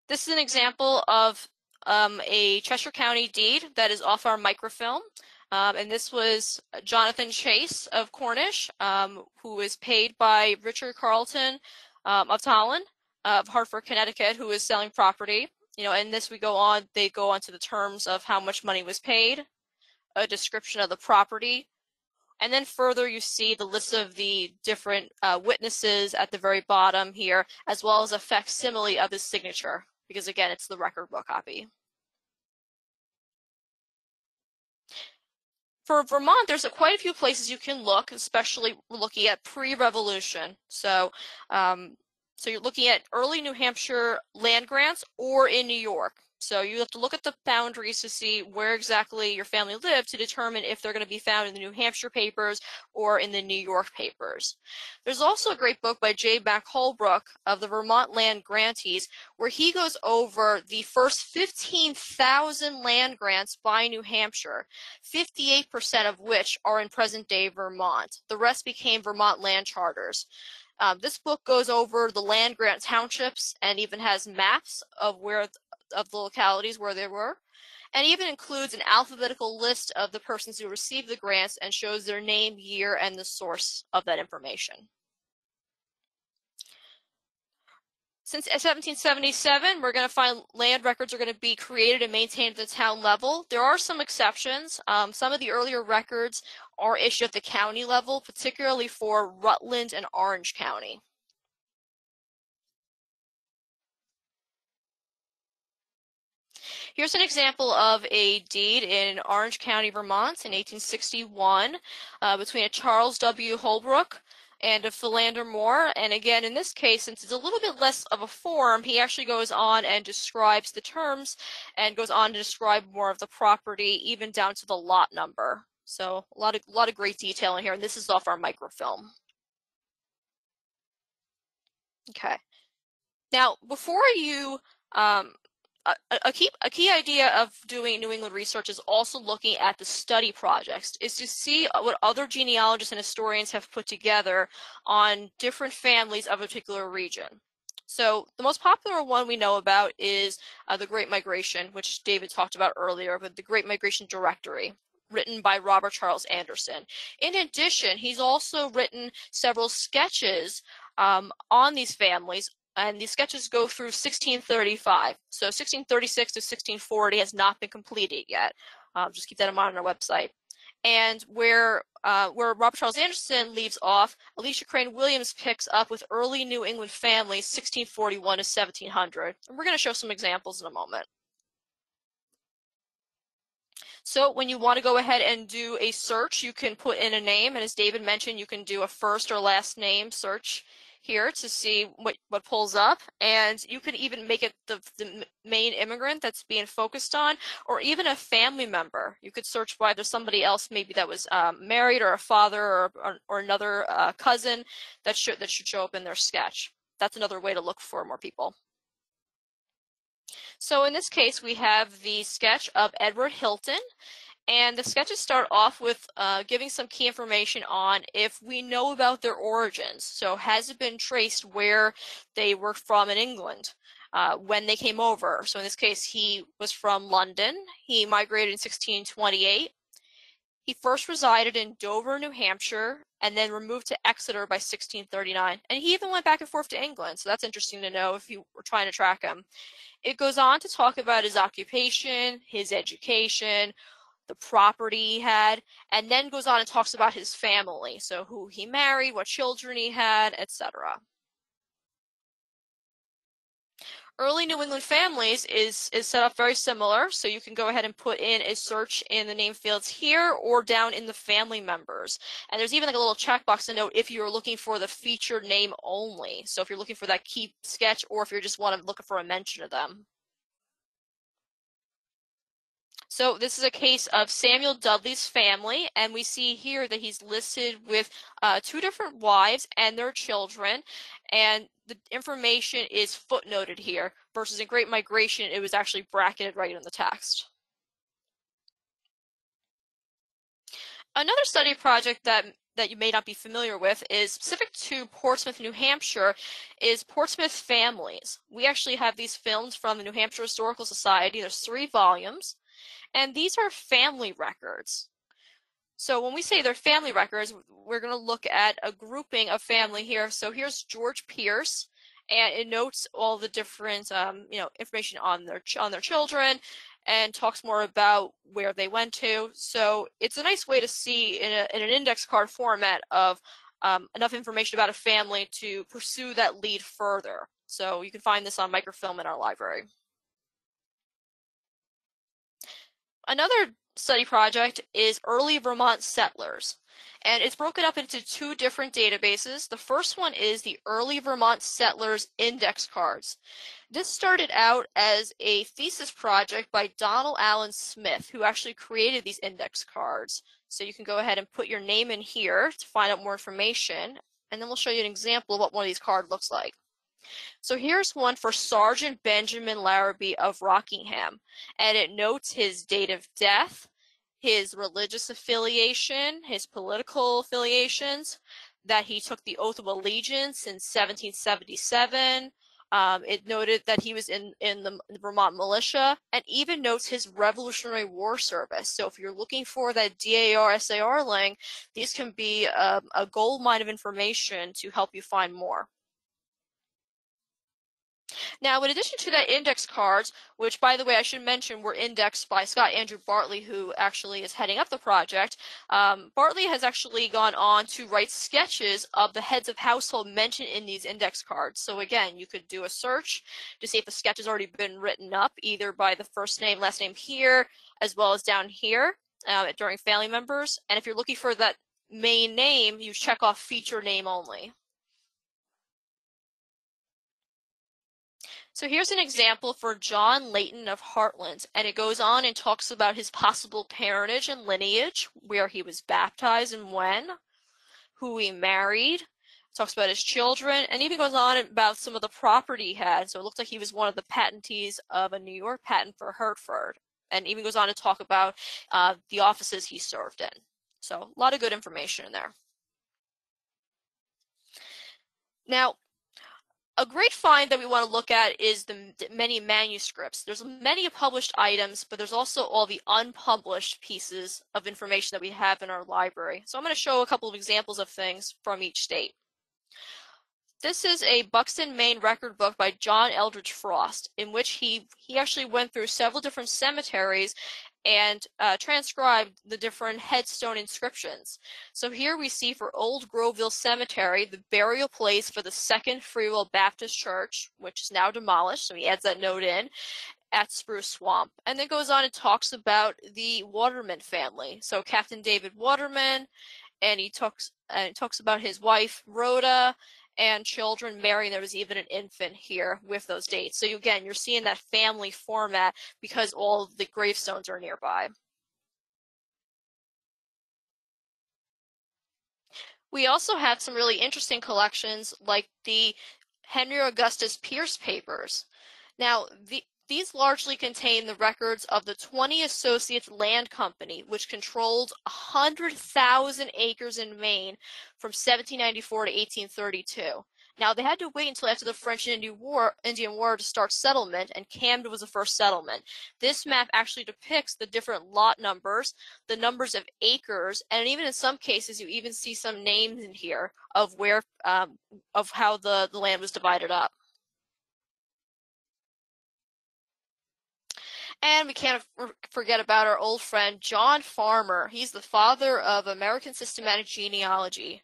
This is an example of um, a Cheshire County deed that is off our microfilm. Um, and this was Jonathan Chase of Cornish, um, who was paid by Richard Carleton um, of Tolland of Hartford, Connecticut, who was selling property. You know, and this we go on, they go on to the terms of how much money was paid, a description of the property, and then further you see the list of the different uh, witnesses at the very bottom here, as well as a facsimile of his signature, because again, it's the record book copy. For Vermont, there's a, quite a few places you can look, especially looking at pre-revolution. So, um, so you're looking at early New Hampshire land grants or in New York. So you have to look at the boundaries to see where exactly your family lived to determine if they're going to be found in the New Hampshire papers or in the New York papers. There's also a great book by J. Mack Holbrook of the Vermont Land Grantees, where he goes over the first fifteen thousand land grants by New Hampshire, fifty-eight percent of which are in present-day Vermont. The rest became Vermont land charters. Uh, this book goes over the land grant townships and even has maps of where of the localities where they were, and even includes an alphabetical list of the persons who received the grants and shows their name, year, and the source of that information. Since seventeen seventy-seven, we're going to find land records are going to be created and maintained at the town level. There are some exceptions. Um, some of the earlier records are issued at the county level, particularly for Rutland and Orange County. Here's an example of a deed in Orange County, Vermont in eighteen sixty-one uh, between a Charles W. Holbrook and a Philander Moore. And again, in this case, since it's a little bit less of a form, he actually goes on and describes the terms and goes on to describe more of the property, even down to the lot number. So a lot of, a lot of great detail in here, and this is off our microfilm. Okay. Now, before you... Um, A, a, key, a key idea of doing New England research is also looking at the study projects, is to see what other genealogists and historians have put together on different families of a particular region. So the most popular one we know about is uh, the Great Migration, which David talked about earlier, but the Great Migration Directory, written by Robert Charles Anderson. In addition, he's also written several sketches um, on these families, and these sketches go through sixteen thirty-five. So sixteen thirty-six to sixteen forty has not been completed yet. Um, just keep that in mind on our website. And where uh, where Robert Charles Anderson leaves off, Alicia Crane Williams picks up with early New England families, sixteen forty-one to seventeen hundred. And we're going to show some examples in a moment. So when you want to go ahead and do a search, you can put in a name. And as David mentioned, you can do a first or last name search here to see what, what pulls up, and you can even make it the, the main immigrant that's being focused on, or even a family member. You could search why there's somebody else maybe that was um, married, or a father, or, or, or another uh, cousin that should, that should show up in their sketch. That's another way to look for more people. So in this case, we have the sketch of Edward Hilton. And the sketches start off with uh, giving some key information on if we know about their origins. So has it been traced where they were from in England, uh, when they came over? So in this case, he was from London. He migrated in sixteen twenty-eight. He first resided in Dover, New Hampshire, and then removed to Exeter by sixteen thirty-nine. And he even went back and forth to England, so that's interesting to know if you were trying to track him. It goes on to talk about his occupation, his education, the property he had, and then goes on and talks about his family, so who he married, what children he had, et cetera. Early New England families is, is set up very similar, so you can go ahead and put in a search in the name fields here or down in the family members. And there's even like a little checkbox to note if you're looking for the featured name only, so if you're looking for that key sketch or if you just want to look for a mention of them. So this is a case of Samuel Dudley's family, and we see here that he's listed with uh, two different wives and their children, and the information is footnoted here, versus in Great Migration, it was actually bracketed right in the text. Another study project that that you may not be familiar with is specific to Portsmouth, New Hampshire, is Portsmouth Families. We actually have these films from the New Hampshire Historical Society. There's three volumes. And these are family records. So when we say they're family records, we're going to look at a grouping of family here. So here's George Pierce, and it notes all the different, um, you know, information on their ch on their children, and talks more about where they went to. So it's a nice way to see in, a, in an index card format of um, enough information about a family to pursue that lead further. So you can find this on microfilm in our library. Another study project is early Vermont settlers, and it's broken up into two different databases. The first one is the Early Vermont Settlers Index Cards. This started out as a thesis project by Donald Allen Smith, who actually created these index cards. So you can go ahead and put your name in here to find out more information, and then we'll show you an example of what one of these cards looks like. So here's one for Sergeant Benjamin Larrabee of Rockingham, and it notes his date of death, his religious affiliation, his political affiliations, that he took the Oath of Allegiance in seventeen seventy-seven. Um, it noted that he was in, in the Vermont militia, and even notes his Revolutionary War service. So if you're looking for that D A R S A R link, these can be a, a gold mine of information to help you find more. Now, in addition to that index cards, which, by the way, I should mention were indexed by Scott Andrew Bartley, who actually is heading up the project, um, Bartley has actually gone on to write sketches of the heads of household mentioned in these index cards. So, again, you could do a search to see if the sketch has already been written up, either by the first name, last name here, as well as down here uh, during family members. And if you're looking for that main name, you check off feature name only. So here's an example for John Layton of Hartland, and it goes on and talks about his possible parentage and lineage, where he was baptized and when, who he married, talks about his children, and even goes on about some of the property he had. So it looked like he was one of the patentees of a New York patent for Hertford, and even goes on to talk about uh, the offices he served in. So a lot of good information in there. Now, a great find that we want to look at is the many manuscripts. There's many published items, but there's also all the unpublished pieces of information that we have in our library. So I'm going to show a couple of examples of things from each state. This is a Buxton, Maine record book by John Eldridge Frost, in which he, he actually went through several different cemeteries and uh, transcribed the different headstone inscriptions. So here we see for Old Groveville Cemetery, the burial place for the Second Free Will Baptist Church, which is now demolished, so he adds that note in, at Spruce Swamp. And then goes on and talks about the Waterman family. So Captain David Waterman, and he talks, uh, talks about his wife, Rhoda, and children marrying. There was even an infant here with those dates. So you, again, you're seeing that family format because all of the gravestones are nearby. We also have some really interesting collections like the Henry Augustus Pierce papers. Now, the, these largely contain the records of the twenty Associates Land Company, which controlled one hundred thousand acres in Maine from seventeen ninety-four to eighteen thirty-two. Now, they had to wait until after the French and Indian War, Indian War to start settlement, and Camden was the first settlement. This map actually depicts the different lot numbers, the numbers of acres, and even in some cases, you even see some names in here of where, um, of how the, the land was divided up. And we can't forget about our old friend, John Farmer. He's the father of American systematic genealogy.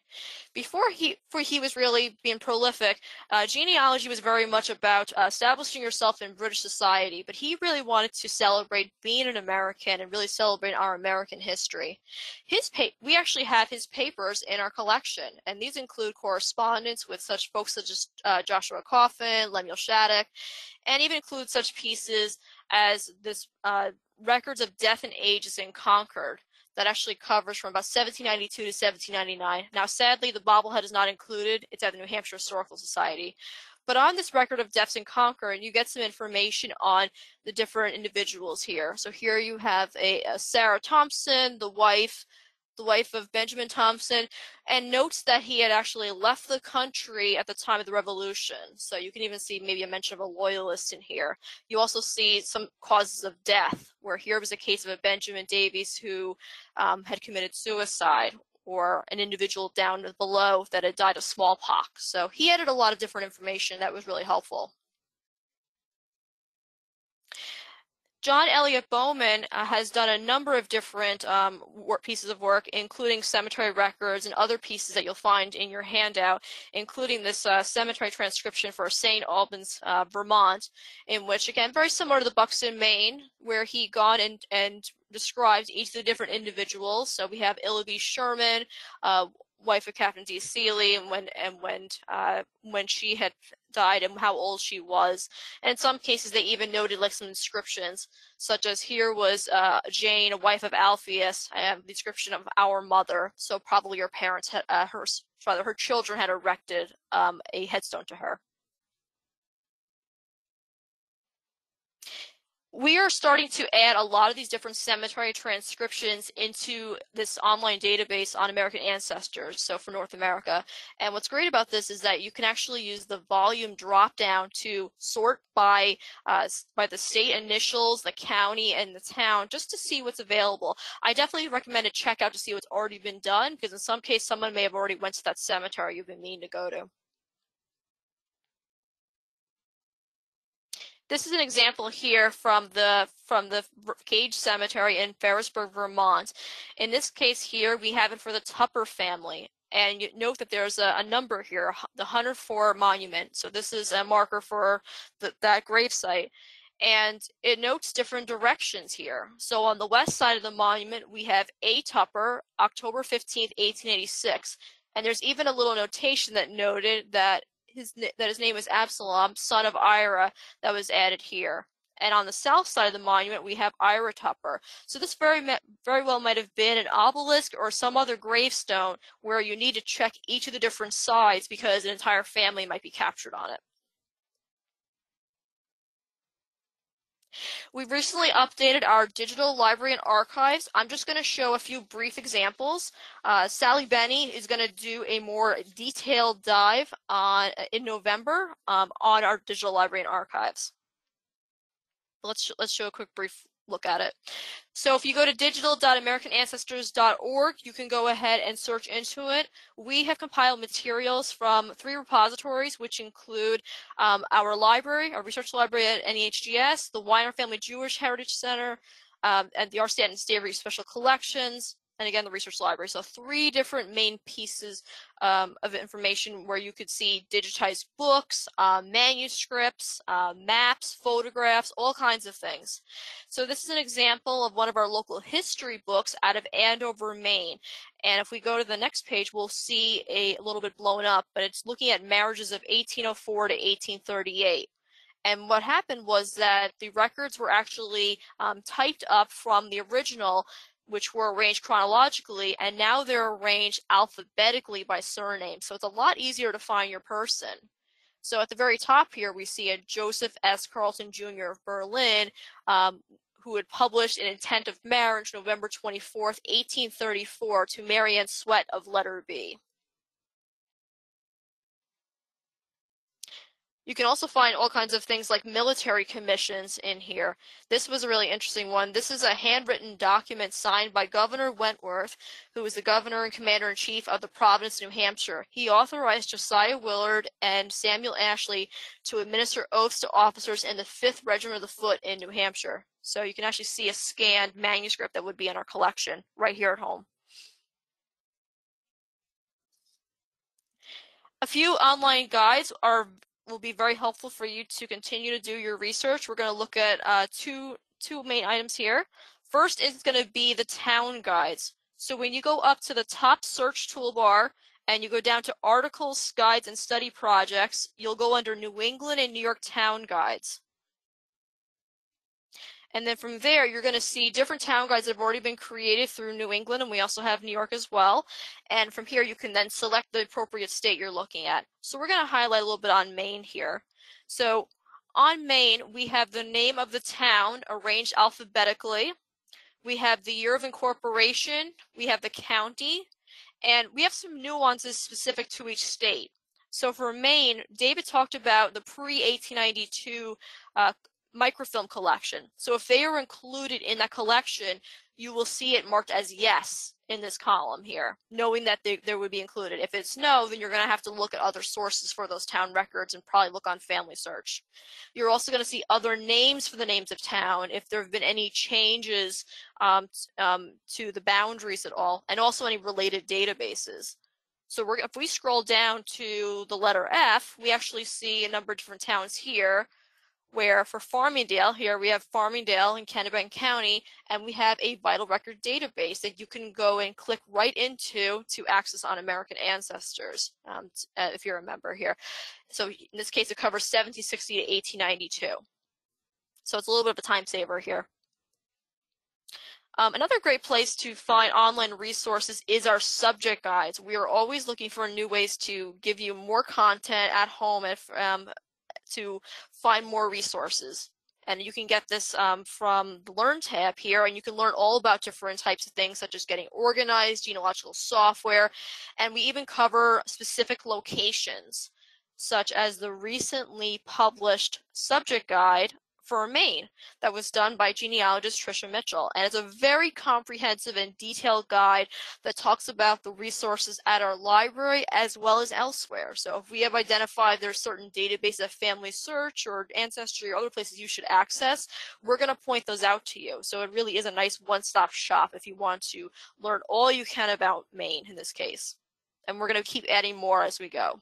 Before he, before he was really being prolific, uh, genealogy was very much about uh, establishing yourself in British society, but he really wanted to celebrate being an American and really celebrate our American history. His pa- we actually have his papers in our collection, and these include correspondence with such folks such as uh, Joshua Coffin, Lemuel Shattuck, and even include such pieces as this uh, records of death and ages in Concord that actually covers from about seventeen ninety-two to seventeen ninety-nine. Now, sadly, the bobblehead is not included. It's at the New Hampshire Historical Society. But on this record of deaths in Concord, you get some information on the different individuals here. So here you have a, a Sarah Thompson, the wife, the wife of Benjamin Thompson, and notes that he had actually left the country at the time of the Revolution. So you can even see maybe a mention of a loyalist in here. You also see some causes of death, where here was a case of a Benjamin Davies who um, had committed suicide, or an individual down below that had died of smallpox. So he added a lot of different information that was really helpful. John Elliott Bowman uh, has done a number of different um, work, pieces of work, including cemetery records and other pieces that you'll find in your handout, including this uh, cemetery transcription for Saint Albans, uh, Vermont, in which, again, very similar to the Buxton, Maine, where he gone and, and described each of the different individuals. So we have Illaby Sherman, uh, wife of Captain D. Seeley, and when and when uh, when she had died and how old she was. And in some cases, they even noted like some inscriptions, such as here was uh, Jane, a wife of Alpheus, and the description of our mother. So probably her parents, had, uh, her rather her children had erected um, a headstone to her. We are starting to add a lot of these different cemetery transcriptions into this online database on American Ancestors, so for North America. And what's great about this is that you can actually use the volume drop-down to sort by uh, by the state initials, the county, and the town, just to see what's available. I definitely recommend a checkout to see what's already been done, because in some case, someone may have already went to that cemetery you've been meaning to go to. This is an example here from the from the Gage Cemetery in Ferrisburg, Vermont. In this case here, we have it for the Tupper family. And you note that there's a, a number here, the one hundred four monument. So this is a marker for the, that gravesite. And it notes different directions here. So on the west side of the monument, we have A. Tupper, October fifteenth, eighteen eighty-six. And there's even a little notation that noted that His, that his name was Absalom, son of Ira, that was added here. And on the south side of the monument, we have Ira Tupper. So this very, very well might have been an obelisk or some other gravestone where you need to check each of the different sides because an entire family might be captured on it. We've recently updated our digital library and archives. I'm just going to show a few brief examples. Uh, Sally Benny is going to do a more detailed dive on, in November um, on our digital library and archives. Let's, let's show a quick brief look at it. So if you go to digital dot american ancestors dot org, you can go ahead and search into it. We have compiled materials from three repositories, which include um, our library, our research library at N E H G S, the Weiner Family Jewish Heritage Center, um, and the R. Stanton Savory Special Collections, and again the research library. So three different main pieces um, of information where you could see digitized books, uh, manuscripts, uh, maps, photographs, all kinds of things. So this is an example of one of our local history books out of Andover, Maine. And if we go to the next page, we'll see a, a little bit blown up, but it's looking at marriages of eighteen oh four to eighteen thirty-eight. And what happened was that the records were actually um, typed up from the original, which were arranged chronologically, and now they're arranged alphabetically by surname. So it's a lot easier to find your person. So at the very top here, we see a Joseph S. Carlton Junior of Berlin, um, who had published an intent of marriage November twenty-fourth, eighteen thirty-four, to Mary Ann Sweat of Letter B. You can also find all kinds of things like military commissions in here. This was a really interesting one. This is a handwritten document signed by Governor Wentworth, who was the governor and commander-in-chief of the Providence, New Hampshire. He authorized Josiah Willard and Samuel Ashley to administer oaths to officers in the fifth Regiment of the Foot in New Hampshire. So you can actually see a scanned manuscript that would be in our collection right here at home. A few online guides are will be very helpful for you to continue to do your research. We're going to look at uh, two, two main items here. First is going to be the town guides. So when you go up to the top search toolbar and you go down to articles, guides, and study projects, you'll go under New England and New York town guides. And then from there, you're going to see different town guides that have already been created through New England, and we also have New York as well. And from here, you can then select the appropriate state you're looking at. So we're going to highlight a little bit on Maine here. So on Maine, we have the name of the town arranged alphabetically. We have the year of incorporation. We have the county. And we have some nuances specific to each state. So for Maine, David talked about the pre eighteen ninety-two uh, microfilm collection. So if they are included in that collection, you will see it marked as yes in this column here, knowing that they, they would be included. If it's no, then you're going to have to look at other sources for those town records and probably look on Family Search. You're also going to see other names for the names of town, if there have been any changes um, um, to the boundaries at all, and also any related databases. So we're, if we scroll down to the letter F, we actually see a number of different towns here, where for Farmingdale, here we have Farmingdale in Kennebec County, and we have a vital record database that you can go and click right into to access on American Ancestors, um, if you're a member here. So in this case, it covers seventeen sixty to eighteen ninety-two. So it's a little bit of a time saver here. Um, another great place to find online resources is our subject guides. We are always looking for new ways to give you more content at home and um, to find more resources. And you can get this um, from the Learn tab here, and you can learn all about different types of things, such as getting organized, genealogical software, and we even cover specific locations, such as the recently published subject guide for Maine that was done by genealogist Tricia Mitchell. And it's a very comprehensive and detailed guide that talks about the resources at our library as well as elsewhere. So if we have identified there's certain databases at Family Search or Ancestry or other places you should access, we're going to point those out to you. So it really is a nice one-stop shop if you want to learn all you can about Maine in this case. And we're going to keep adding more as we go.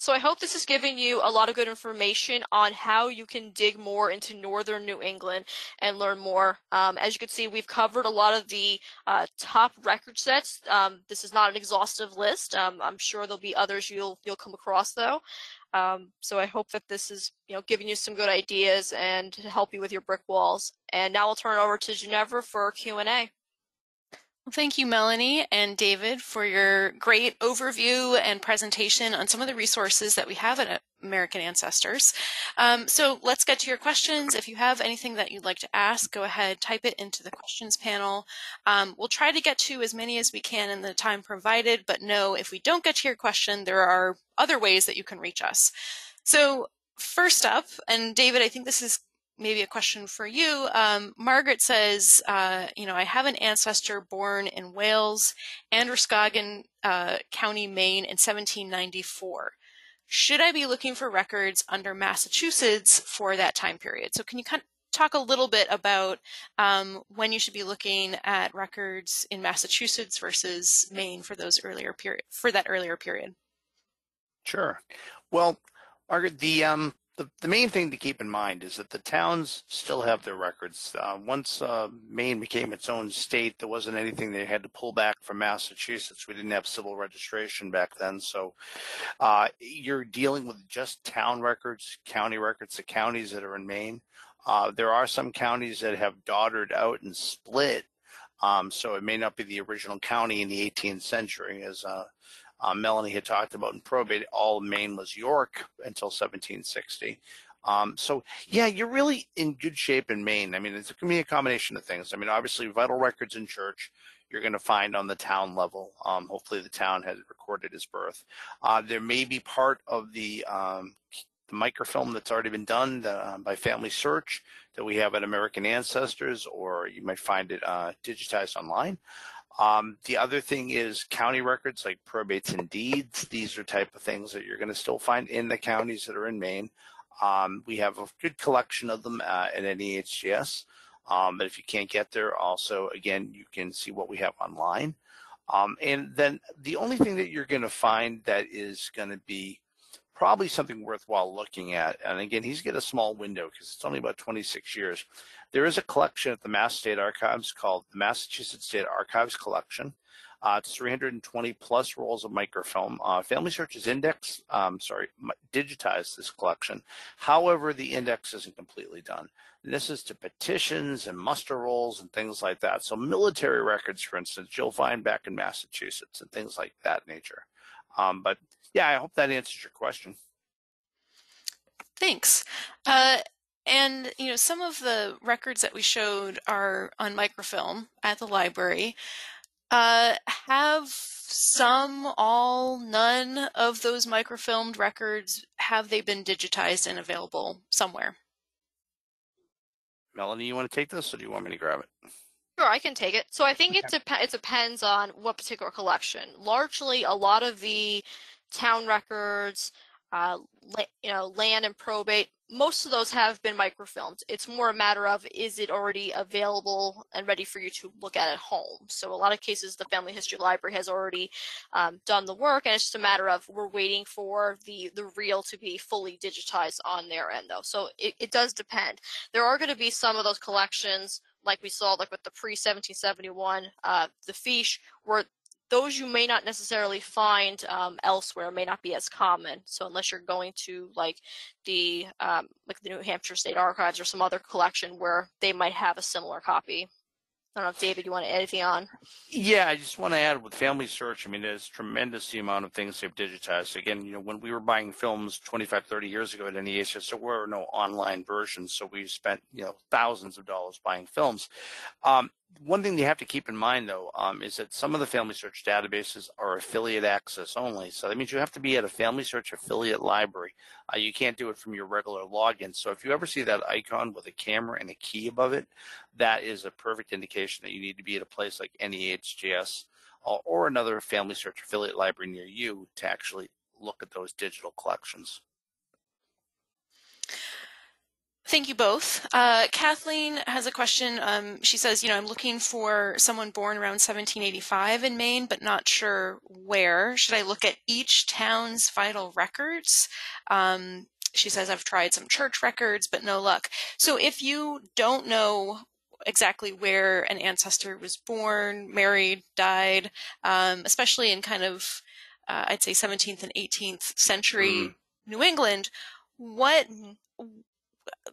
So I hope this is giving you a lot of good information on how you can dig more into northern New England and learn more. Um, as you can see, we've covered a lot of the uh, top record sets. Um, this is not an exhaustive list. Um, I'm sure there'll be others you'll you'll come across though. Um, so I hope that this is you know giving you some good ideas and to help you with your brick walls. And now I'll turn it over to Ginevra for Q and A. Thank you, Melanie and David, for your great overview and presentation on some of the resources that we have at American Ancestors. Um, so let's get to your questions. If you have anything that you'd like to ask, go ahead, type it into the questions panel. Um, we'll try to get to as many as we can in the time provided, but know if we don't get to your question, there are other ways that you can reach us. So first up, and David, I think this is maybe a question for you. Um, Margaret says, uh, you know, I have an ancestor born in Wales, Androscoggin uh, County, Maine in seventeen ninety-four. Should I be looking for records under Massachusetts for that time period? So can you kind talk a little bit about um, when you should be looking at records in Massachusetts versus Maine for those earlier period for that earlier period. Sure. Well, the um, the, the main thing to keep in mind is that the towns still have their records. Uh, once uh, Maine became its own state, there wasn't anything they had to pull back from Massachusetts. We didn't have civil registration back then, so uh, you're dealing with just town records, county records, the counties that are in Maine. Uh, there are some counties that have daughtered out and split, um, so it may not be the original county in the eighteenth century. As uh, uh, Melanie had talked about in probate, all Maine was York until seventeen sixty. Um, so, yeah, you're really in good shape in Maine. I mean, it's going to be a combination of things. I mean, obviously, vital records in church you're going to find on the town level. Um, hopefully, the town has recorded his birth. Uh, there may be part of the um, the microfilm that's already been done uh, by Family Search that we have at American Ancestors, or you might find it uh, digitized online. Um, the other thing is county records like probates and deeds. These are type of things that you're going to still find in the counties that are in Maine. Um, we have a good collection of them uh, at N A H G S, um, but if you can't get there, also, again, you can see what we have online. Um, and then the only thing that you're going to find that is going to be probably something worthwhile looking at, and again, he's got a small window because it's only about twenty-six years. There is a collection at the Mass State Archives called the Massachusetts State Archives Collection. Uh, it's three hundred twenty plus rolls of microfilm. Uh, Family Search has indexed, um, sorry, digitized this collection. However, the index isn't completely done. And this is to petitions and muster rolls and things like that. So military records, for instance, you'll find back in Massachusetts and things like that nature. Um, but yeah, I hope that answers your question. Thanks. Uh, and, you know, some of the records that we showed are on microfilm at the library. Uh, have some, all, none of those microfilmed records, have they been digitized and available somewhere? Melanie, you want to take this or do you want me to grab it? Sure, I can take it. So I think it, dep- it depends on what particular collection. Largely, a lot of the town records, uh, you know, land and probate, most of those have been microfilmed. It's more a matter of, is it already available and ready for you to look at at home? So a lot of cases, the Family History Library has already um, done the work, and it's just a matter of we're waiting for the, the reel to be fully digitized on their end, though. So it, it does depend. There are going to be some of those collections, like we saw, like with the pre seventeen seventy-one, uh, the fiche, where those you may not necessarily find um, elsewhere, may not be as common. So unless you're going to like the um, like the New Hampshire State Archives or some other collection where they might have a similar copy. I don't know if, David, you want to add anything on? Yeah, I just want to add with Family Search, I mean, there's tremendous the amount of things they've digitized. Again, you know, when we were buying films twenty-five, thirty years ago at N E H S, there were no online versions, so we spent, you know, thousands of dollars buying films. Um, one thing you have to keep in mind, though, um, is that some of the Family Search databases are affiliate access only. So that means you have to be at a Family Search affiliate library. Uh, you can't do it from your regular login. So if you ever see that icon with a camera and a key above it, that is a perfect indication that you need to be at a place like N E H G S or, or another Family Search affiliate library near you to actually look at those digital collections. Thank you both. Uh, Kathleen has a question. Um, she says, you know, I'm looking for someone born around seventeen eighty-five in Maine, but not sure where. Should I look at each town's vital records? Um, she says, I've tried some church records, but no luck. So if you don't know exactly where an ancestor was born, married, died, um, especially in kind of, uh, I'd say seventeenth and eighteenth century mm-hmm. New England, what...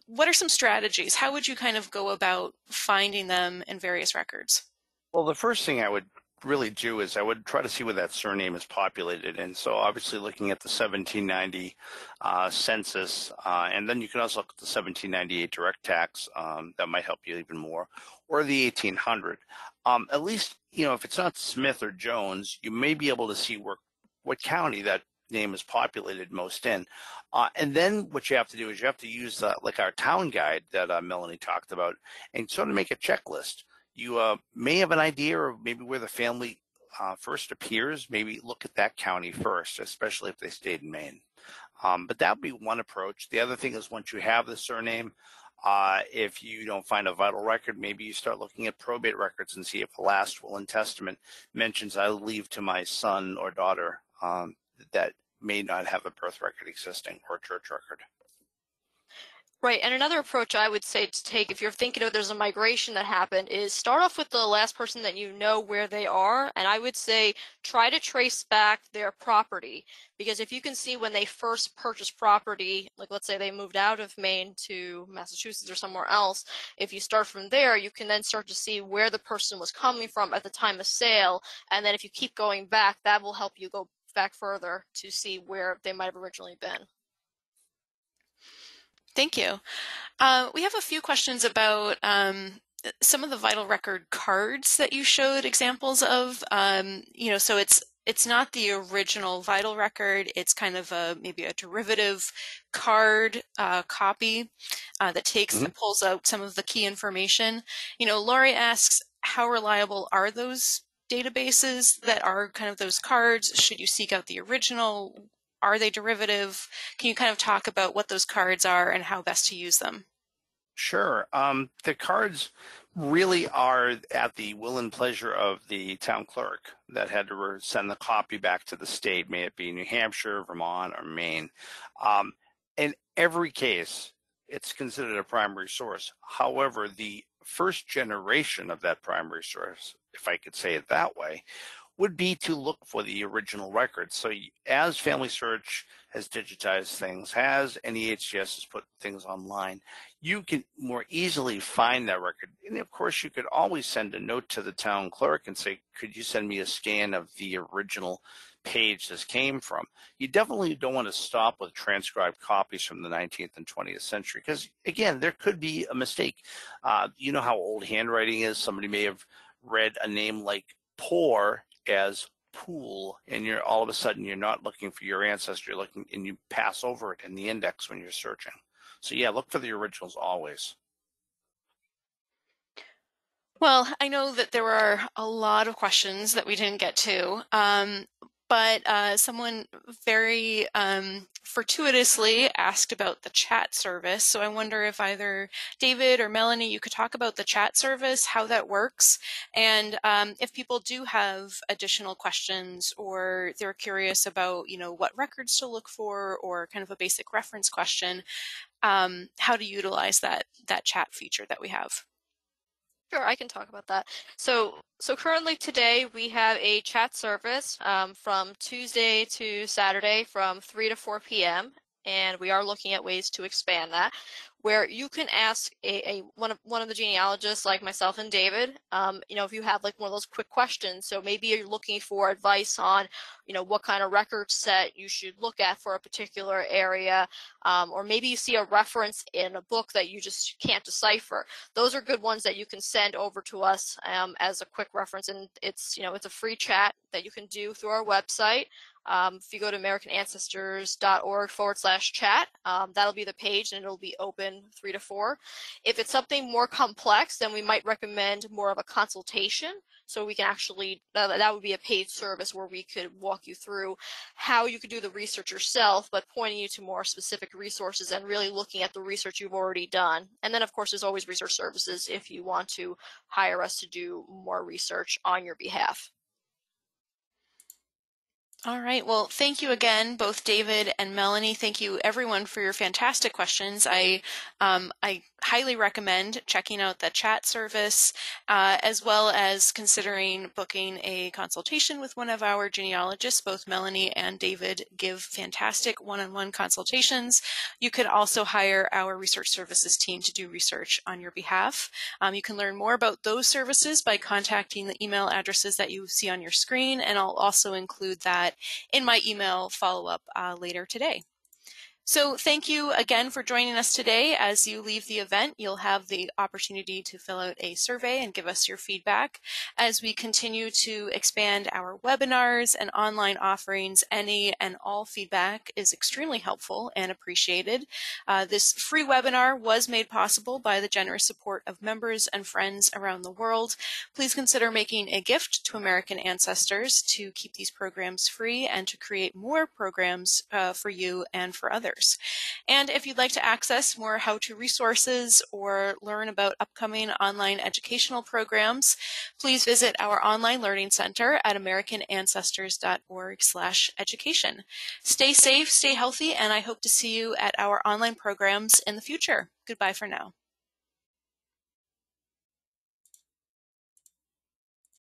What are some strategies? How would you kind of go about finding them in various records? Well, the first thing I would really do is I would try to see where that surname is populated. And so obviously looking at the seventeen ninety uh, census, uh, and then you can also look at the seventeen ninety-eight direct tax. Um, that might help you even more, or the eighteen hundred. Um, at least, you know, if it's not Smith or Jones, you may be able to see where, what county that name is populated most in. Uh, and then what you have to do is you have to use uh, like our town guide that uh, Melanie talked about and sort of make a checklist. You uh, may have an idea of maybe where the family uh, first appears. Maybe look at that county first, especially if they stayed in Maine. Um, but that would be one approach. The other thing is once you have the surname, Uh, if you don't find a vital record, maybe you start looking at probate records and see if the last will and testament mentions I leave to my son or daughter um, that may not have a birth record existing or a church record. Right, and another approach I would say to take if you're thinking of there's a migration that happened is start off with the last person that you know where they are, and I would say try to trace back their property, because if you can see when they first purchased property, like let's say they moved out of Maine to Massachusetts or somewhere else, if you start from there, you can then start to see where the person was coming from at the time of sale, and then if you keep going back, that will help you go back further to see where they might have originally been. Thank you. Uh, we have a few questions about um, some of the vital record cards that you showed examples of. Um, you know, so it's it's not the original vital record. It's kind of a maybe a derivative card uh, copy uh, that takes mm-hmm. and pulls out some of the key information. You know, Laurie asks, how reliable are those databases that are kind of those cards? Should you seek out the original? Are they derivative? Can you kind of talk about what those cards are and how best to use them? Sure. Um, the cards really are at the will and pleasure of the town clerk that had to send the copy back to the state, may it be New Hampshire, Vermont, or Maine. Um, in every case, it's considered a primary source. However, the first generation of that primary source, if I could say it that way, would be to look for the original record. So as Family Search has digitized things, has N E H G S has put things online, you can more easily find that record. And of course, you could always send a note to the town clerk and say, could you send me a scan of the original page this came from? You definitely don't want to stop with transcribed copies from the nineteenth and twentieth century, because again, there could be a mistake. Uh, you know how old handwriting is. Somebody may have read a name like Poor as pool, and you're all of a sudden you're not looking for your ancestor, you're looking and you pass over it in the index when you're searching. So yeah, look for the originals always. Well, I know that there were a lot of questions that we didn't get to, um, but uh, someone very um, fortuitously asked about the chat service. So I wonder if either David or Melanie, you could talk about the chat service, how that works, and um, if people do have additional questions or they're curious about, you know, what records to look for or kind of a basic reference question, um, how to utilize that, that chat feature that we have. Sure, I can talk about that. So, so currently today we have a chat service um, from Tuesday to Saturday from three to four p m and we are looking at ways to expand that, where you can ask a, a one of one of the genealogists like myself and David, um, you know, if you have like one of those quick questions. So maybe you're looking for advice on, you know, what kind of record set you should look at for a particular area, um, or maybe you see a reference in a book that you just can't decipher. Those are good ones that you can send over to us um, as a quick reference, and it's, you know, it's a free chat that you can do through our website. Um, if you go to American Ancestors dot org forward slash chat, um, that'll be the page and it'll be open three to four. If it's something more complex, then we might recommend more of a consultation. So we can actually, that would be a paid service where we could walk you through how you could do the research yourself, but pointing you to more specific resources and really looking at the research you've already done. And then of course, there's always research services if you want to hire us to do more research on your behalf. All right. Well, thank you again, both David and Melanie. Thank you, everyone, for your fantastic questions. I um, I highly recommend checking out the chat service, uh, as well as considering booking a consultation with one of our genealogists. Both Melanie and David give fantastic one-on-one consultations. You could also hire our research services team to do research on your behalf. Um, you can learn more about those services by contacting the email addresses that you see on your screen, and I'll also include that in my email follow-up uh, later today. So thank you again for joining us today. As you leave the event, you'll have the opportunity to fill out a survey and give us your feedback. As we continue to expand our webinars and online offerings, any and all feedback is extremely helpful and appreciated. Uh, this free webinar was made possible by the generous support of members and friends around the world. Please consider making a gift to American Ancestors to keep these programs free and to create more programs uh, for you and for others. years. And if you'd like to access more how-to resources or learn about upcoming online educational programs, please visit our online learning center at American Ancestors dot org slash education. Stay safe, stay healthy, and I hope to see you at our online programs in the future. Goodbye for now.